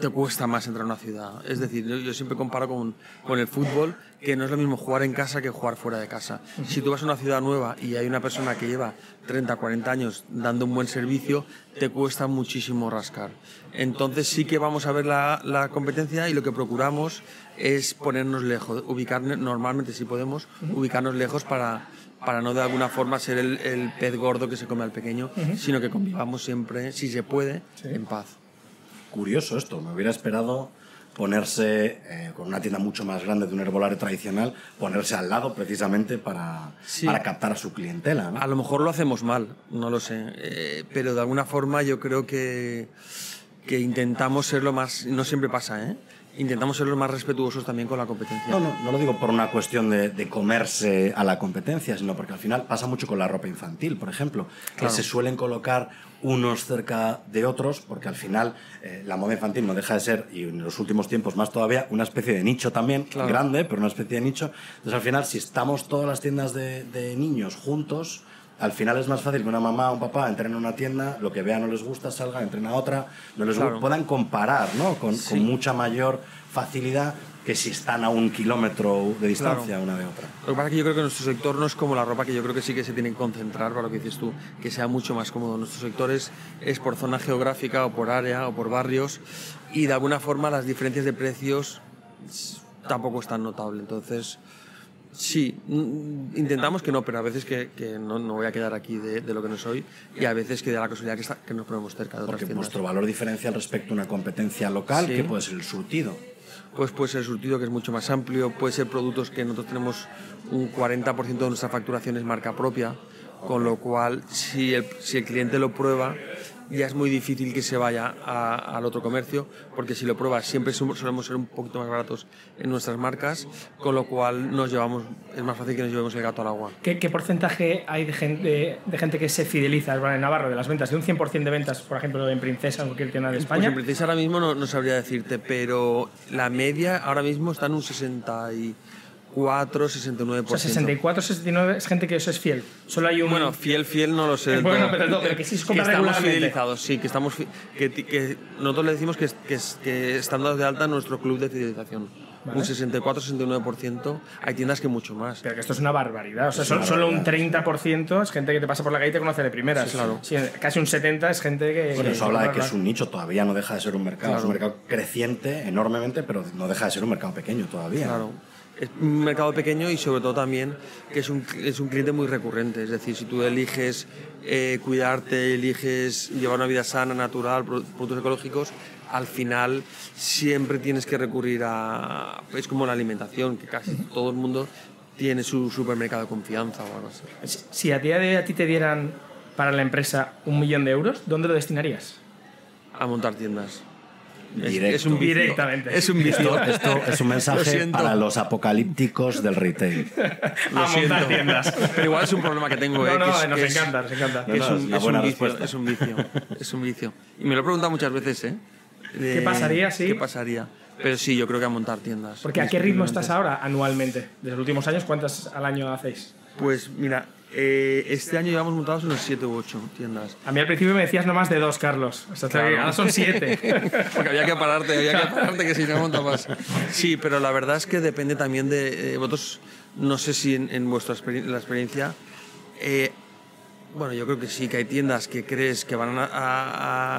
te cuesta más entrar a una ciudad. Es decir, yo, yo siempre comparo con, con el fútbol, que no es lo mismo jugar en casa que jugar fuera de casa. Si tú vas a una ciudad nueva y hay una persona que lleva treinta, cuarenta años dando un buen servicio, te cuesta muchísimo rascar. Entonces sí que vamos a ver la, la competencia, y lo que procuramos es ponernos lejos, ubicarnos, normalmente si podemos, ubicarnos lejos para... para no de alguna forma ser el, el pez gordo que se come al pequeño, uh-huh. sino que convivamos siempre, si se puede, sí. en paz. Curioso esto, me hubiera esperado ponerse, eh, con una tienda mucho más grande de un herbolario tradicional, ponerse al lado precisamente para, sí. para captar a su clientela, ¿no? A lo mejor lo hacemos mal, no lo sé, eh, pero de alguna forma yo creo que, que intentamos ser lo más... No siempre pasa, ¿eh? Intentamos ser los más respetuosos también con la competencia. No, no, no lo digo por una cuestión de, de comerse a la competencia, sino porque al final pasa mucho con la ropa infantil, por ejemplo, claro. que se suelen colocar unos cerca de otros, porque al final eh, la moda infantil no deja de ser, y en los últimos tiempos más todavía, una especie de nicho también, claro. grande, pero una especie de nicho. Entonces al final, si estamos todas las tiendas de, de niños juntos, al final es más fácil que una mamá o un papá entren a una tienda, lo que vea no les gusta, salga, entren a otra, no les claro. puedan comparar, ¿no? Con, sí. con mucha mayor facilidad que si están a un kilómetro de distancia claro. una de otra. Lo que pasa es que yo creo que nuestro sector no es como la ropa, que yo creo que sí que se tienen que concentrar, para lo que dices tú, que sea mucho más cómodo. Nuestros sectores es por zona geográfica o por área o por barrios, y de alguna forma las diferencias de precios tampoco es tan notable, entonces... Sí, intentamos que no, pero a veces que, que no, no voy a quedar aquí de, de lo que no soy, y a veces que da la casualidad que, está, que nos ponemos cerca de otras tiendas. Porque vuestro valor diferencial respecto a una competencia local, sí. que puede ser el surtido. Pues puede ser el surtido, que es mucho más amplio, puede ser productos que nosotros tenemos un cuarenta por ciento de nuestra facturación es marca propia, con lo cual si el, si el cliente lo prueba... ya es muy difícil que se vaya a, al otro comercio, porque si lo pruebas siempre solemos ser un poquito más baratos en nuestras marcas, con lo cual nos llevamos, es más fácil que nos llevemos el gato al agua. ¿Qué, qué porcentaje hay de gente, de gente que se fideliza al Herbolarios Navarro de las ventas? ¿De un cien por ciento de ventas, por ejemplo, en Princesa o cualquier tienda de España? Pues en Princesa ahora mismo no, no sabría decirte, pero la media ahora mismo está en un sesenta y cuatro, sesenta y nueve por ciento. O sea, sesenta y cuatro, sesenta y nueve es gente que eso es fiel. Solo hay un... Bueno, fiel, fiel no lo sé. Bueno, pero, no, pero que sí es que estamos fidelizados, sí, que estamos... Fi... Que, que nosotros le decimos que, que, que están dados de alta en nuestro club de fidelización. Vale. Un sesenta y cuatro, sesenta y nueve por ciento. Hay tiendas que mucho más. Pero que esto es una barbaridad. O sea, son, solo un treinta por ciento es gente que te pasa por la calle y te conoce de primeras. Sí, claro. Sí, casi un setenta por ciento es gente que... Bueno, eso habla de que es un nicho, todavía no deja de ser un mercado. Claro. Es un mercado creciente enormemente, pero no deja de ser un mercado pequeño todavía. Claro. Es un mercado pequeño, y sobre todo también que es un, es un cliente muy recurrente. Es decir, si tú eliges eh, cuidarte, eliges llevar una vida sana, natural, productos ecológicos, al final siempre tienes que recurrir a... Es como la alimentación, que casi todo el mundo tiene su supermercado de confianza o algo así. Si, si a día de hoy a ti te dieran para la empresa un millón de euros, ¿dónde lo destinarías? A montar tiendas. Directo. Es un, directamente. Es un visto. Esto es un mensaje lo para los apocalípticos del retail. Lo a siento. Montar tiendas. Pero igual es un problema que tengo. No, no, eh, que es, nos, que es, encanta, nos encanta. Es un, no, es, un vicio, es un vicio. Es un vicio. Y me lo he preguntado muchas veces, ¿eh? De, ¿Qué pasaría, sí? ¿Qué pasaría? Pero sí, yo creo que a montar tiendas. Porque ¿a qué ritmo estás ahora anualmente? Desde los últimos años, ¿cuántas al año hacéis? Pues mira, eh, este año llevamos montados unos siete u ocho tiendas. A mí al principio me decías no más de dos, Carlos. O sea, claro. Ahora son siete. Porque había que pararte, había que pararte, que si no monta más. Sí, pero la verdad es que depende también de eh, vosotros. No sé si en, en vuestra experiencia, la experiencia... Eh, bueno, yo creo que sí, que hay tiendas que crees que van a,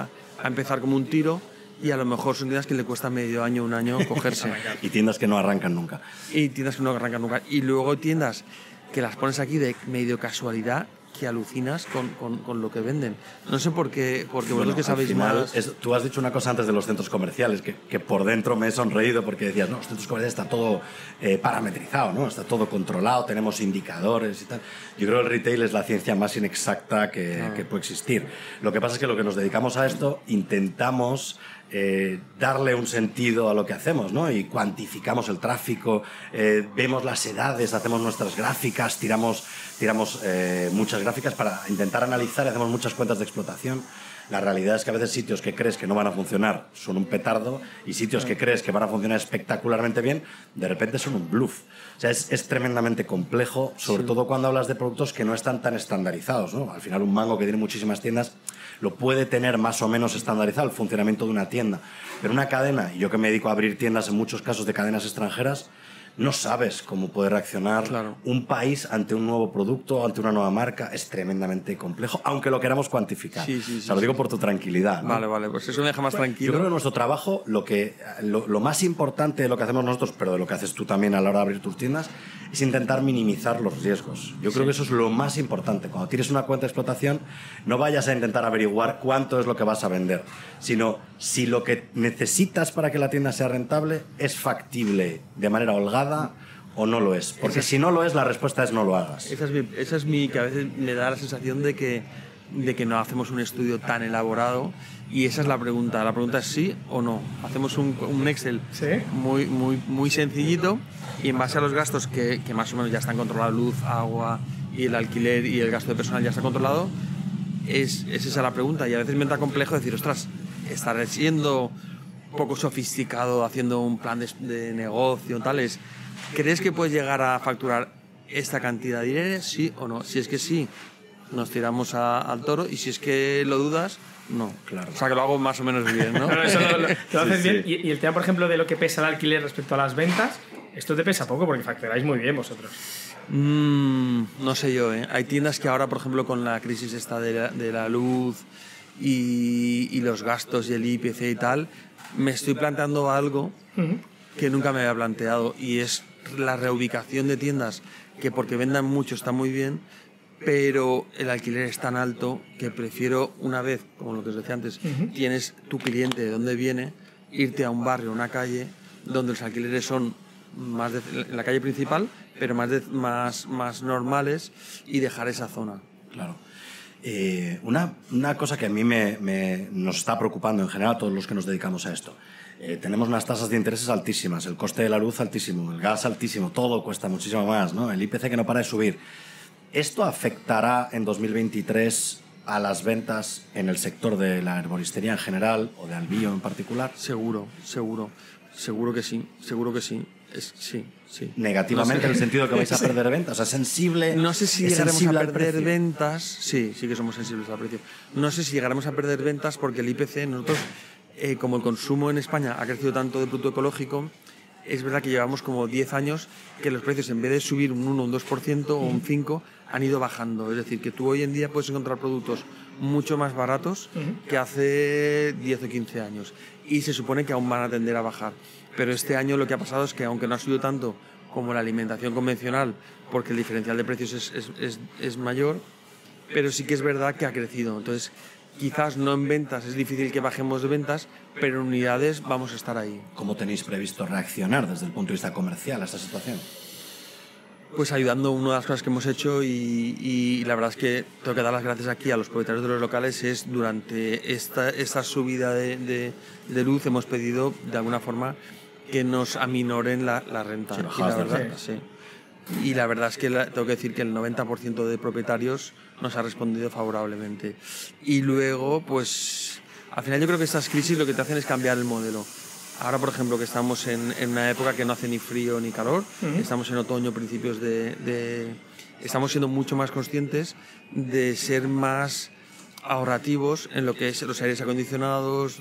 a, a empezar como un tiro... Y a lo mejor son tiendas que le cuesta medio año, un año cogerse. Y tiendas que no arrancan nunca. Y tiendas que no arrancan nunca. Y luego tiendas que las pones aquí de medio casualidad que alucinas con, con, con lo que venden. No sé por qué, porque bueno, vosotros que sabéis final, más... Es, tú has dicho una cosa antes de los centros comerciales, que, que por dentro me he sonreído porque decías, no, los centros comerciales está todo eh, parametrizado, ¿no? Está todo controlado, tenemos indicadores y tal. Yo creo que el retail es la ciencia más inexacta que, claro. que puede existir. Lo que pasa es que lo que nos dedicamos a esto, intentamos... Eh, darle un sentido a lo que hacemos, ¿no? Y cuantificamos el tráfico, eh, vemos las edades, hacemos nuestras gráficas, tiramos, tiramos eh, muchas gráficas para intentar analizar y hacemos muchas cuentas de explotación. La realidad es que a veces sitios que crees que no van a funcionar son un petardo y sitios que crees que van a funcionar espectacularmente bien, de repente son un bluff. O sea, es, es tremendamente complejo, sobre sí. todo cuando hablas de productos que no están tan estandarizados, ¿no? Al final, un mango que tiene muchísimas tiendas lo puede tener más o menos estandarizado el funcionamiento de una tienda. Pero una cadena, y yo que me dedico a abrir tiendas en muchos casos de cadenas extranjeras, no sabes cómo puede reaccionar claro. un país ante un nuevo producto, ante una nueva marca. Es tremendamente complejo, aunque lo queramos cuantificar. Sí, sí, sí, o sea, lo digo sí. por tu tranquilidad, ¿no? Vale, vale, pues eso me deja más tranquilo. Yo creo que en nuestro trabajo, lo, que, lo, lo más importante de lo que hacemos nosotros, pero de lo que haces tú también a la hora de abrir tus tiendas, es intentar minimizar los riesgos. Yo sí. creo que eso es lo más importante. Cuando tienes una cuenta de explotación, no vayas a intentar averiguar cuánto es lo que vas a vender, sino si lo que necesitas para que la tienda sea rentable es factible de manera holgada o no lo es, porque esa, si no lo es, la respuesta es no lo hagas. Esa es mi, esa es mi que a veces me da la sensación de que, de que no hacemos un estudio tan elaborado, y esa es la pregunta. La pregunta es sí o no. Hacemos un, un Excel ¿Sí? muy, muy, muy sencillito, y en base a los gastos que, que más o menos ya están controlados, luz, agua y el alquiler y el gasto de personal ya está controlado, es, es esa la pregunta. Y a veces me entra complejo decir, ostras, estaré siendo... poco sofisticado haciendo un plan de, de negocio, tales. ¿Crees que puedes llegar a facturar esta cantidad de dinero? Sí o no. Si es que sí, nos tiramos a, al toro, y si es que lo dudas, no. Claro. O sea, que lo hago más o menos bien, ¿no? Pero eso lo, lo, lo haces sí, bien. Sí. Y, y el tema, por ejemplo, de lo que pesa el alquiler respecto a las ventas, esto te pesa poco porque facturáis muy bien vosotros. Mm, no sé yo, ¿eh? Hay tiendas que ahora, por ejemplo, con la crisis esta de la, de la luz y, y los gastos y el I P C y tal... Me estoy planteando algo que nunca me había planteado, y es la reubicación de tiendas que, porque vendan mucho, está muy bien, pero el alquiler es tan alto que prefiero, una vez, como lo que os decía antes, uh-huh. tienes tu cliente de dónde viene, irte a un barrio, una calle, donde los alquileres son más de, en la calle principal, pero más, de, más, más normales, y dejar esa zona. Claro. Eh, una, una cosa que a mí me, me, nos está preocupando en general a todos los que nos dedicamos a esto. Eh, tenemos unas tasas de intereses altísimas, el coste de la luz altísimo, el gas altísimo, todo cuesta muchísimo más, ¿no? El I P C que no para de subir. ¿Esto afectará en dos mil veintitrés a las ventas en el sector de la herboristería en general o de Albío en particular? Seguro, seguro, seguro que sí, seguro que sí. Sí, sí. Negativamente, no sé. En el sentido que vais a perder ventas. O sea, sensible. No sé si llegaremos a perder ventas. Sí, sí que somos sensibles al precio. No sé si llegaremos a perder ventas porque el I P C, nosotros, eh, como el consumo en España ha crecido tanto de producto ecológico, es verdad que llevamos como diez años que los precios, en vez de subir un uno, un dos por ciento o un cinco por ciento, han ido bajando. Es decir, que tú hoy en día puedes encontrar productos mucho más baratos que hace diez o quince años. Y se supone que aún van a tender a bajar. Pero este año lo que ha pasado es que, aunque no ha subido tanto como la alimentación convencional, porque el diferencial de precios es, es, es, es mayor, pero sí que es verdad que ha crecido. Entonces, quizás no en ventas, es difícil que bajemos de ventas, pero en unidades vamos a estar ahí. ¿Cómo tenéis previsto reaccionar desde el punto de vista comercial a esta situación? pues ayudando. Una de las cosas que hemos hecho y, y la verdad es que tengo que dar las gracias aquí a los propietarios de los locales es durante esta, esta subida de, de, de luz hemos pedido de alguna forma que nos aminoren la, la renta. Sí, y, la verdad, sí. Sí. Y la verdad es que la, tengo que decir que el noventa por ciento de propietarios nos ha respondido favorablemente. Y luego, pues al final yo creo que estas crisis lo que te hacen es cambiar el modelo. Ahora, por ejemplo, que estamos en, en una época que no hace ni frío ni calor, uh-huh. Estamos en otoño, principios de, de... Estamos siendo mucho más conscientes de ser más ahorrativos en lo que es los aires acondicionados,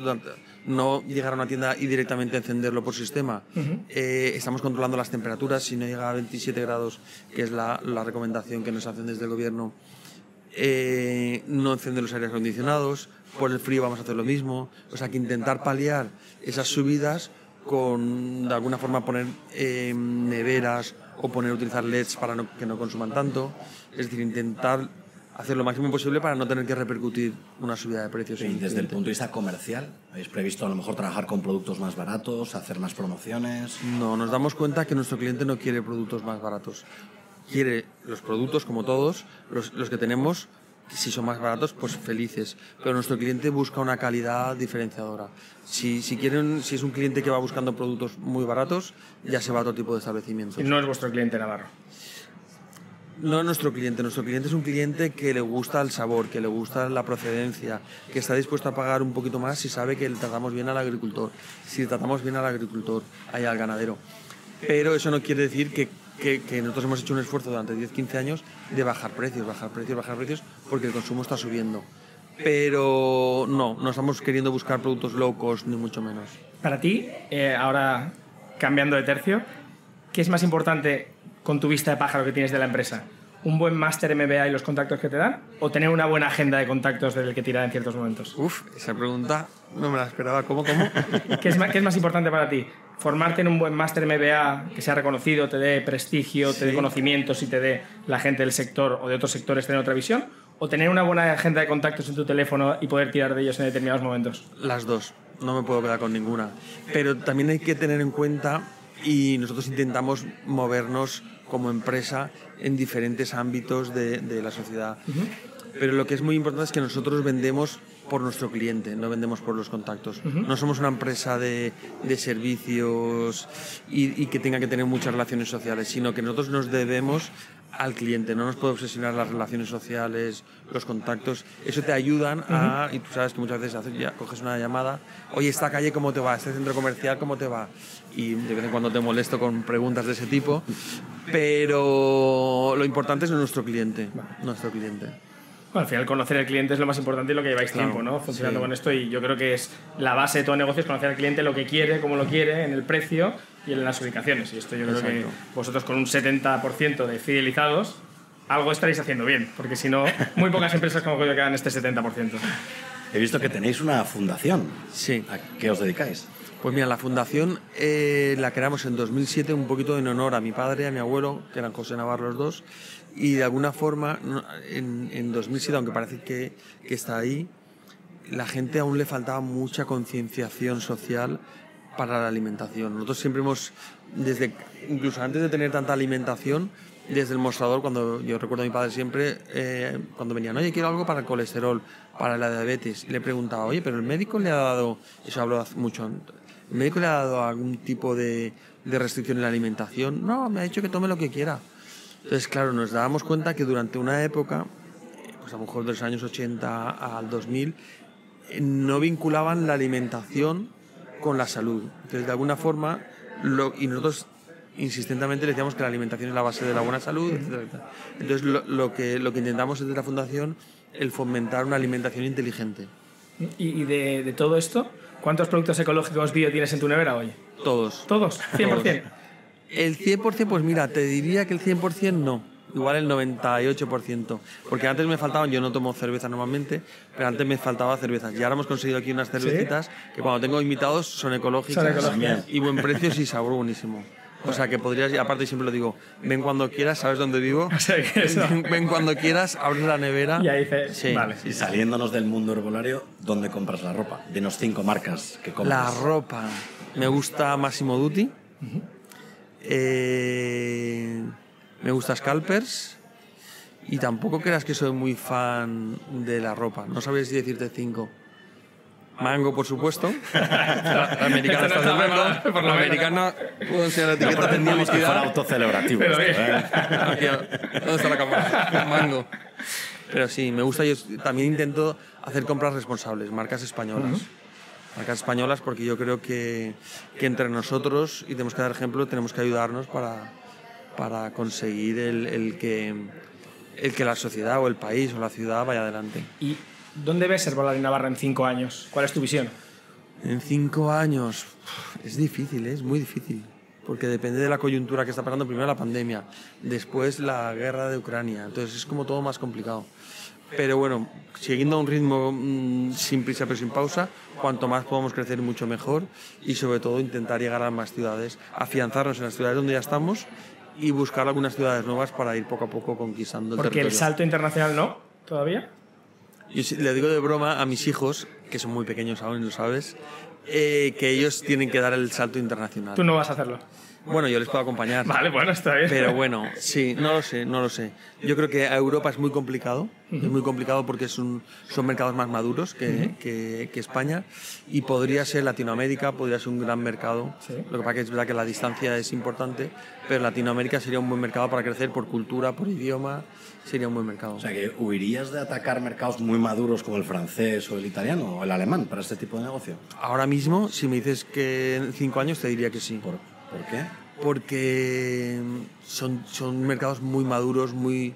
no llegar a una tienda y directamente encenderlo por sistema. Uh-huh. Eh, estamos controlando las temperaturas, si no llega a veintisiete grados, que es la, la recomendación que nos hacen desde el gobierno, eh, no encender los aires acondicionados. Por el frío vamos a hacer lo mismo. O sea, que intentar paliar esas subidas con, de alguna forma, poner eh, neveras o poner utilizar L E Ds para no, que no consuman tanto. Es decir, intentar hacer lo máximo posible para no tener que repercutir una subida de precios. Y desde el punto de vista comercial, ¿habéis previsto a lo mejor trabajar con productos más baratos, hacer más promociones? No, nos damos cuenta que nuestro cliente no quiere productos más baratos. Quiere los productos, como todos, los, los que tenemos. Si son más baratos, pues felices. Pero nuestro cliente busca una calidad diferenciadora. Si, si, quieren, si es un cliente que va buscando productos muy baratos, ya se va a otro tipo de establecimientos. ¿Y no es vuestro cliente, Navarro? No es nuestro cliente. Nuestro cliente es un cliente que le gusta el sabor, que le gusta la procedencia, que está dispuesto a pagar un poquito más si sabe que le tratamos bien al agricultor, si tratamos bien al agricultor, ahí al ganadero. Pero eso no quiere decir que Que, que nosotros hemos hecho un esfuerzo durante diez a quince años de bajar precios, bajar precios, bajar precios, porque el consumo está subiendo. Pero no, no estamos queriendo buscar productos low cost, ni mucho menos. Para ti, eh, ahora cambiando de tercio, ¿qué es más importante con tu vista de pájaro que tienes de la empresa? ¿Un buen máster M B A y los contactos que te dan? ¿O tener una buena agenda de contactos del que tirar en ciertos momentos? Uf, esa pregunta no me la esperaba. ¿Cómo, cómo? ¿Qué es más, qué es más importante para ti? ¿Formarte en un buen máster M B A que sea reconocido, te dé prestigio, sí, te dé conocimientos y te dé la gente del sector o de otros sectores tener otra visión? ¿O tener una buena agenda de contactos en tu teléfono y poder tirar de ellos en determinados momentos? Las dos. No me puedo quedar con ninguna. Pero también hay que tener en cuenta, y nosotros intentamos movernos como empresa en diferentes ámbitos de, de la sociedad. Uh-huh. Pero lo que es muy importante es que nosotros vendemos por nuestro cliente, no vendemos por los contactos. Uh-huh. No somos una empresa de, de servicios y, y que tenga que tener muchas relaciones sociales, sino que nosotros nos debemos al cliente. No nos puede obsesionar las relaciones sociales, los contactos. Eso te ayudan a... Uh-huh. Y tú sabes que muchas veces haces, ya, coges una llamada. Oye, ¿esta calle cómo te va? ¿Este centro comercial cómo te va? Y de vez en cuando te molesto con preguntas de ese tipo. Pero lo importante es nuestro cliente. Nuestro cliente. Bueno, al final conocer al cliente es lo más importante y lo que lleváis claro, tiempo, ¿no? Funcionando sí. con esto, y yo creo que es la base de todo negocio, es conocer al cliente, lo que quiere, cómo lo quiere, en el precio y en las ubicaciones. Y esto yo creo Exacto. que vosotros con un setenta por ciento de fidelizados algo estaréis haciendo bien, porque si no, muy pocas empresas como que quedan este setenta por ciento. He visto que tenéis una fundación. Sí. ¿A qué os dedicáis? Pues mira, la fundación eh, la creamos en dos mil siete un poquito en honor a mi padre, a mi abuelo, que eran José Navarro los dos. Y de alguna forma, en, en dos mil siete, aunque parece que, que está ahí, la gente aún le faltaba mucha concienciación social para la alimentación. Nosotros siempre hemos, desde incluso antes de tener tanta alimentación, desde el mostrador, cuando yo recuerdo a mi padre siempre, eh, cuando venían, oye, quiero algo para el colesterol, para la diabetes, y le preguntaba, oye, pero el médico le ha dado, eso hablo mucho, ¿el médico le ha dado algún tipo de, de restricción en la alimentación? No, me ha dicho que tome lo que quiera. Entonces, claro, nos dábamos cuenta que durante una época, pues a lo mejor de los años ochenta al dos mil, no vinculaban la alimentación con la salud. Entonces, de alguna forma, lo, y nosotros insistentemente decíamos que la alimentación es la base de la buena salud, etcétera. Entonces, lo, lo, que, lo que intentamos desde la Fundación es fomentar una alimentación inteligente. ¿Y de, de todo esto, cuántos productos ecológicos bio tienes en tu nevera hoy? Todos. ¿Todos? ¿cien por cien? Todos. El cien por cien, pues mira, te diría que el cien por cien no, igual el noventa y ocho por ciento, porque antes me faltaban, yo no tomo cerveza normalmente, pero antes me faltaba cervezas, y ahora hemos conseguido aquí unas cervecitas ¿Sí? que cuando tengo invitados son ecológicas, son ecológicas. Y buen precio y sabor buenísimo. O sea, que podrías, aparte siempre lo digo, ven cuando quieras, sabes dónde vivo, o sea, que eso. Ven cuando quieras, abres la nevera. Y ahí dices, sí. vale. Y saliéndonos del mundo herbolario, ¿dónde compras la ropa? Dinos cinco marcas que compras. La ropa, me gusta Massimo Dutti. Uh-huh. Eh, me gusta Scalpers y tampoco creas que soy muy fan de la ropa. No sabría si decirte cinco. Mango, por supuesto. La, la americana está celebrando. Por la americana, puedo enseñar la etiqueta, tendríamos que fuera autocelebrativo. Esto, ¿eh? Aquí, ¿dónde está la cámara? Mango. Pero sí, me gusta. Yo también intento hacer compras responsables, marcas españolas. Uh-huh. Marcas españolas, porque yo creo que, que entre nosotros, y tenemos que dar ejemplo, tenemos que ayudarnos para, para conseguir el, el, que, el que la sociedad o el país o la ciudad vaya adelante. ¿Y dónde ves Herbolarios Navarro en cinco años? ¿Cuál es tu visión? En cinco años... Es difícil, ¿eh? Es muy difícil. Porque depende de la coyuntura que está pasando. Primero la pandemia, después la guerra de Ucrania. Entonces es como todo más complicado. Pero bueno, siguiendo a un ritmo mmm, sin prisa pero sin pausa, cuanto más podamos crecer mucho mejor, y sobre todo intentar llegar a más ciudades, afianzarnos en las ciudades donde ya estamos y buscar algunas ciudades nuevas para ir poco a poco conquistando el territorio. Porque el salto internacional no, todavía. Yo le digo de broma a mis hijos, que son muy pequeños aún, lo sabes, eh, que ellos tienen que dar el salto internacional. Tú no vas a hacerlo. Bueno, yo les puedo acompañar. Vale, bueno, está bien. Pero bueno, sí, no lo sé, no lo sé. Yo creo que a Europa es muy complicado, uh-huh. es muy complicado porque es un, son mercados más maduros que, uh-huh. que, que España, y podría ser Latinoamérica, podría ser un gran mercado. Sí. Lo que pasa que es verdad que la distancia es importante, pero Latinoamérica sería un buen mercado para crecer por cultura, por idioma, sería un buen mercado. O sea, que ¿huirías de atacar mercados muy maduros como el francés o el italiano o el alemán para este tipo de negocio? Ahora mismo, si me dices que en cinco años, te diría que sí. Por... ¿Por qué? Porque son, son mercados muy maduros, muy...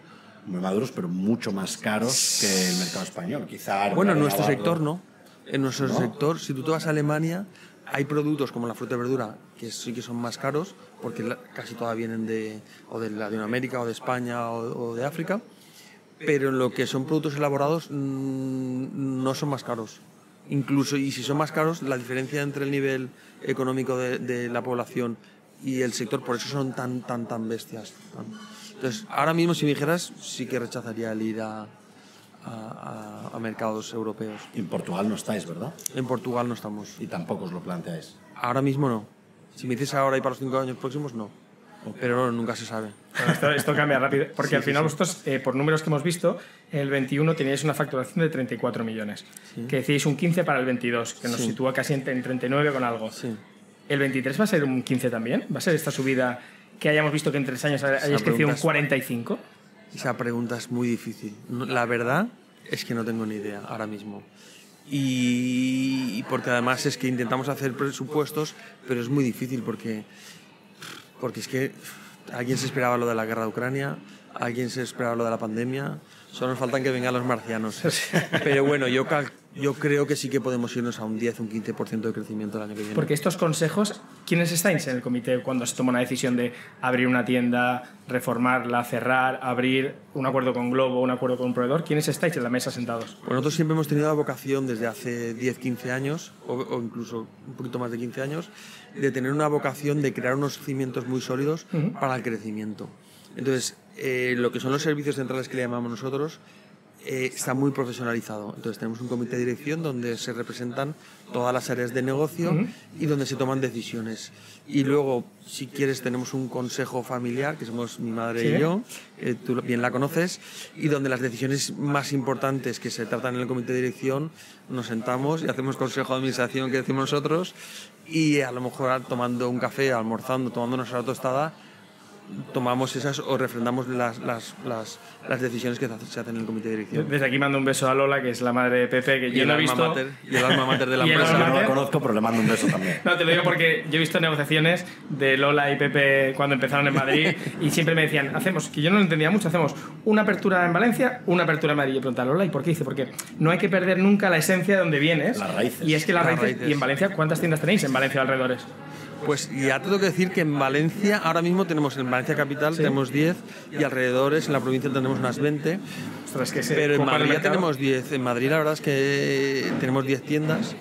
Muy maduros, pero mucho más caros que el mercado español, quizá... Bueno, en nuestro sector no. En nuestro sector, si tú te vas a Alemania, hay productos como la fruta y verdura que sí que son más caros, porque casi todas vienen de, o de Latinoamérica, o de España, o, o de África, pero en lo que son productos elaborados mmm, no son más caros. Incluso, y si son más caros, la diferencia entre el nivel económico de, de la población y el sector, por eso son tan, tan, tan bestias. Entonces, ahora mismo, si me dijeras, sí que rechazaría el ir a, a, a mercados europeos. En Portugal no estáis, ¿verdad? En Portugal no estamos. ¿Y tampoco os lo planteáis? Ahora mismo no. Si me dices ahora y para los cinco años próximos, no. Okay. Pero no, nunca se sabe. Bueno, esto, esto cambia rápido, porque sí, al final sí, sí. vosotros, eh, por números que hemos visto, en el veintiuno teníais una facturación de treinta y cuatro millones, sí. que decíais un quince para el veintidós, que nos sí. sitúa casi en treinta y nueve con algo. Sí. ¿El veintitrés va a ser un quince también? ¿Va a ser esta subida que hayamos visto que en tres años hayáis crecido un cuarenta y cinco? Esa pregunta es muy difícil. La verdad es que no tengo ni idea ahora mismo. Y porque además es que intentamos hacer presupuestos, pero es muy difícil porque... Porque es que alguien se esperaba lo de la guerra de Ucrania, alguien se esperaba lo de la pandemia, solo nos faltan que vengan los marcianos. Pero bueno, yo, yo creo que sí que podemos irnos a un diez, un quince por ciento de crecimiento el año que viene. Porque estos consejos, ¿quiénes estáis en el comité cuando se toma una decisión de abrir una tienda, reformarla, cerrar, abrir un acuerdo con Glovo, un acuerdo con un proveedor? ¿Quiénes estáis en la mesa sentados? Pues nosotros siempre hemos tenido la vocación desde hace diez, quince años, o, o incluso un poquito más de quince años, de tener una vocación de crear unos cimientos muy sólidos uh-huh. para el crecimiento. Entonces, eh, lo que son los servicios centrales que le llamamos nosotros eh, está muy profesionalizado. Entonces, tenemos un comité de dirección donde se representan todas las áreas de negocio uh-huh. y donde se toman decisiones. Y luego, si quieres, tenemos un consejo familiar, que somos mi madre ¿Sí? y yo, eh, tú bien la conoces, y donde las decisiones más importantes que se tratan en el comité de dirección nos sentamos y hacemos consejo de administración que decimos nosotros, y a lo mejor tomando un café, almorzando, tomando nuestra tostada, tomamos esas o refrendamos las, las, las, las decisiones que se hacen en el comité de dirección. Desde aquí mando un beso a Lola, que es la madre de Pepe, que yo no he visto... Mater, y el alma mater de la empresa. Yo no la conozco, pero le mando un beso también. No, te lo digo porque yo he visto negociaciones de Lola y Pepe cuando empezaron en Madrid y siempre me decían, hacemos, que yo no lo entendía mucho, hacemos una apertura en Valencia, una apertura en Madrid. Yo preguntaba a Lola, ¿y por qué? Dice, porque no hay que perder nunca la esencia de donde vienes. Las raíces. Y es que las, las raíces, raíces... Y en Valencia, ¿cuántas tiendas tenéis en Valencia alrededores? Pues ya tengo que decir que en Valencia, ahora mismo tenemos en Valencia capital sí. tenemos diez y alrededores, en la provincia tenemos unas veinte. Ostras, que pero en Madrid ya tenemos diez. En Madrid la verdad es que tenemos diez tiendas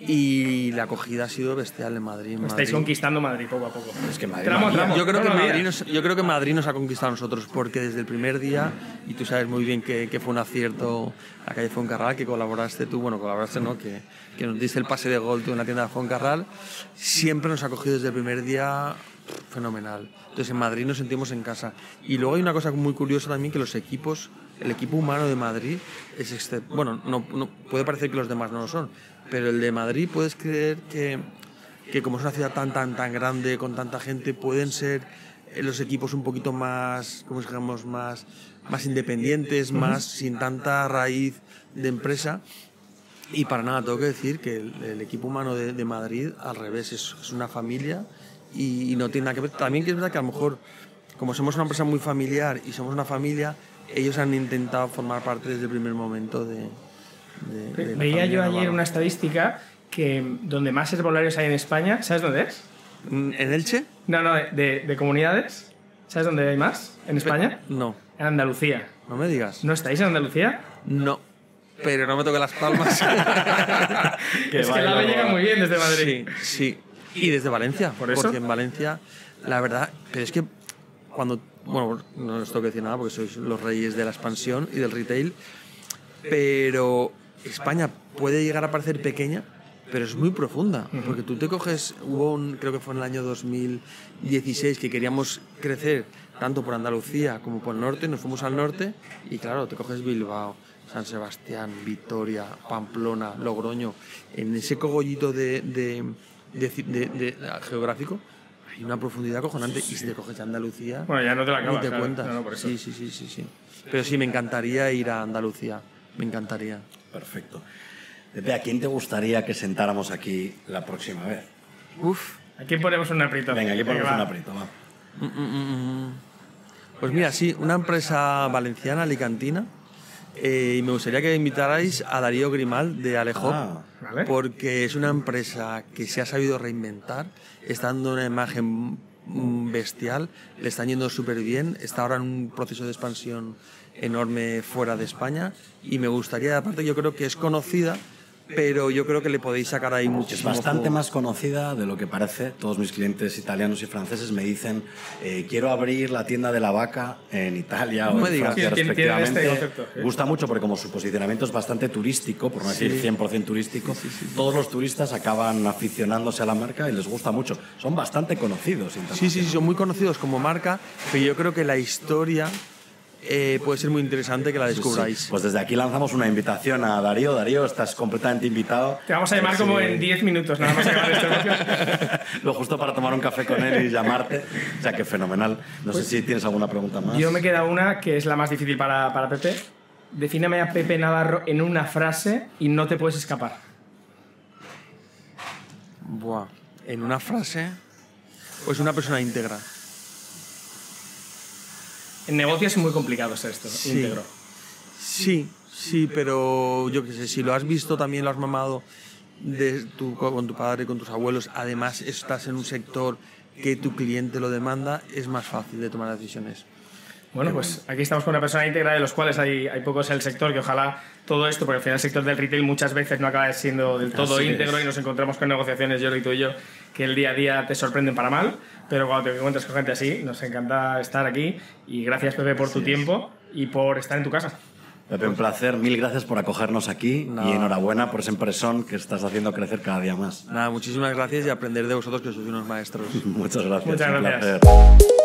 y la acogida ha sido bestial en Madrid. En Estáis Madrid. conquistando Madrid poco a poco. Es que Madrid, tramo, Madrid. Tramo, yo, creo que Madrid nos, yo creo que Madrid nos ha conquistado a nosotros porque desde el primer día, y tú sabes muy bien que, que fue un acierto la calle Fuencarral, que colaboraste tú, bueno, colaboraste no, que, que nos diste el pase de gol tú en la tienda de Fuencarral, siempre nos ha cogido desde el primer día fenomenal. Entonces en Madrid nos sentimos en casa. Y luego hay una cosa muy curiosa también, que los equipos, el equipo humano de Madrid es este, bueno, no, no puede parecer que los demás no lo son, pero el de Madrid puedes creer que, que como es una ciudad tan tan tan grande, con tanta gente, pueden ser los equipos un poquito más, como digamos, más, más independientes, más sin tanta raíz de empresa. Y para nada, tengo que decir que el, el equipo humano de, de Madrid, al revés, es, es una familia y, y no tiene nada que ver. También que es verdad que a lo mejor, como somos una empresa muy familiar y somos una familia, ellos han intentado formar parte desde el primer momento de... de, de Veía yo ayer una estadística que donde más herbolarios hay en España, ¿sabes dónde es? ¿En Elche? No, no, de, de, de comunidades. ¿Sabes dónde hay más? ¿En España? No. En Andalucía. No me digas. ¿No estáis en Andalucía? No. Pero no me toque las palmas. que es que la ave llega muy bien desde Madrid. Sí, sí. Y desde Valencia. ¿Por eso? Porque en Valencia, la verdad... Pero es que cuando... Bueno, no os tengo que decir nada porque sois los reyes de la expansión y del retail. Pero España puede llegar a parecer pequeña, pero es muy profunda. Uh-huh. Porque tú te coges... Hubo un... Creo que fue en el año dos mil dieciséis que queríamos crecer tanto por Andalucía como por el norte. Nos fuimos al norte y, claro, te coges Bilbao, San Sebastián, Vitoria, Pamplona, Logroño. En ese cogollito de, de, de, de, de, de geográfico hay una profundidad cojonante. Sí, sí. Y si te coges a Andalucía... Bueno, ya no te la acabas. Ni te cuentas. No, no, por eso. Sí, sí, sí, sí, sí. Pero sí, me encantaría ir a Andalucía. Me encantaría. Perfecto. Pepe, ¿a quién te gustaría que sentáramos aquí la próxima vez? Uf. Aquí ponemos un aprieto. Venga, aquí ponemos un aprieto. Va. Mm, mm, mm. Pues mira, sí, una empresa valenciana, alicantina. Eh, y me gustaría que invitarais a Darío Grimal de Alehop, ah, ¿vale? Porque es una empresa que se ha sabido reinventar, está dando una imagen bestial, le están yendo súper bien, está ahora en un proceso de expansión enorme fuera de España y me gustaría, aparte yo creo que es conocida, pero yo creo que le podéis sacar ahí muchísimo. Es bastante jugo. Más conocida de lo que parece. Todos mis clientes italianos y franceses me dicen eh, quiero abrir la tienda de la vaca en Italia no o en Francia, sí, respectivamente. Este concepto, ¿eh? Gusta mucho porque como su posicionamiento es bastante turístico, por no decir sí. cien por ciento turístico, sí, sí, sí. todos los turistas acaban aficionándose a la marca y les gusta mucho. Son bastante conocidos. Sí, sí, sí, son muy conocidos como marca, pero yo creo que la historia... Eh, puede ser muy interesante que la descubráis. Sí, sí. Pues desde aquí lanzamos una invitación a Darío. Darío, estás completamente invitado. Te vamos a llamar como sí. en diez minutos, nada más acabar este negocio. Lo justo para tomar un café con él y llamarte. O sea, que fenomenal. No pues, sé si tienes alguna pregunta más. Yo me queda una que es la más difícil para, para Pepe. Defíname a Pepe Navarro en una frase y no te puedes escapar. Buah. En una frase... Pues una persona íntegra. En negocios es muy complicado ser esto, sí, íntegro. Sí, sí, pero yo qué sé, si lo has visto también, lo has mamado de tu, con tu padre, con tus abuelos, además estás en un sector que tu cliente lo demanda, es más fácil de tomar decisiones. Bueno, pero pues bueno. Aquí estamos con una persona íntegra de los cuales hay, hay pocos en el sector, que ojalá todo esto, porque al final el sector del retail muchas veces no acaba siendo del todo Así íntegro es. Y nos encontramos con negociaciones, Jordi, tú y yo, que el día a día te sorprenden para mal, pero cuando te encuentras con gente así, nos encanta estar aquí y gracias, Pepe, por así tu es. tiempo y por estar en tu casa. Pepe, un placer. Mil gracias por acogernos aquí no. y enhorabuena por ese empresón que estás haciendo crecer cada día más. Nada, muchísimas gracias y aprender de vosotros que sois unos maestros. Muchas gracias. Muchas gracias. Un placer.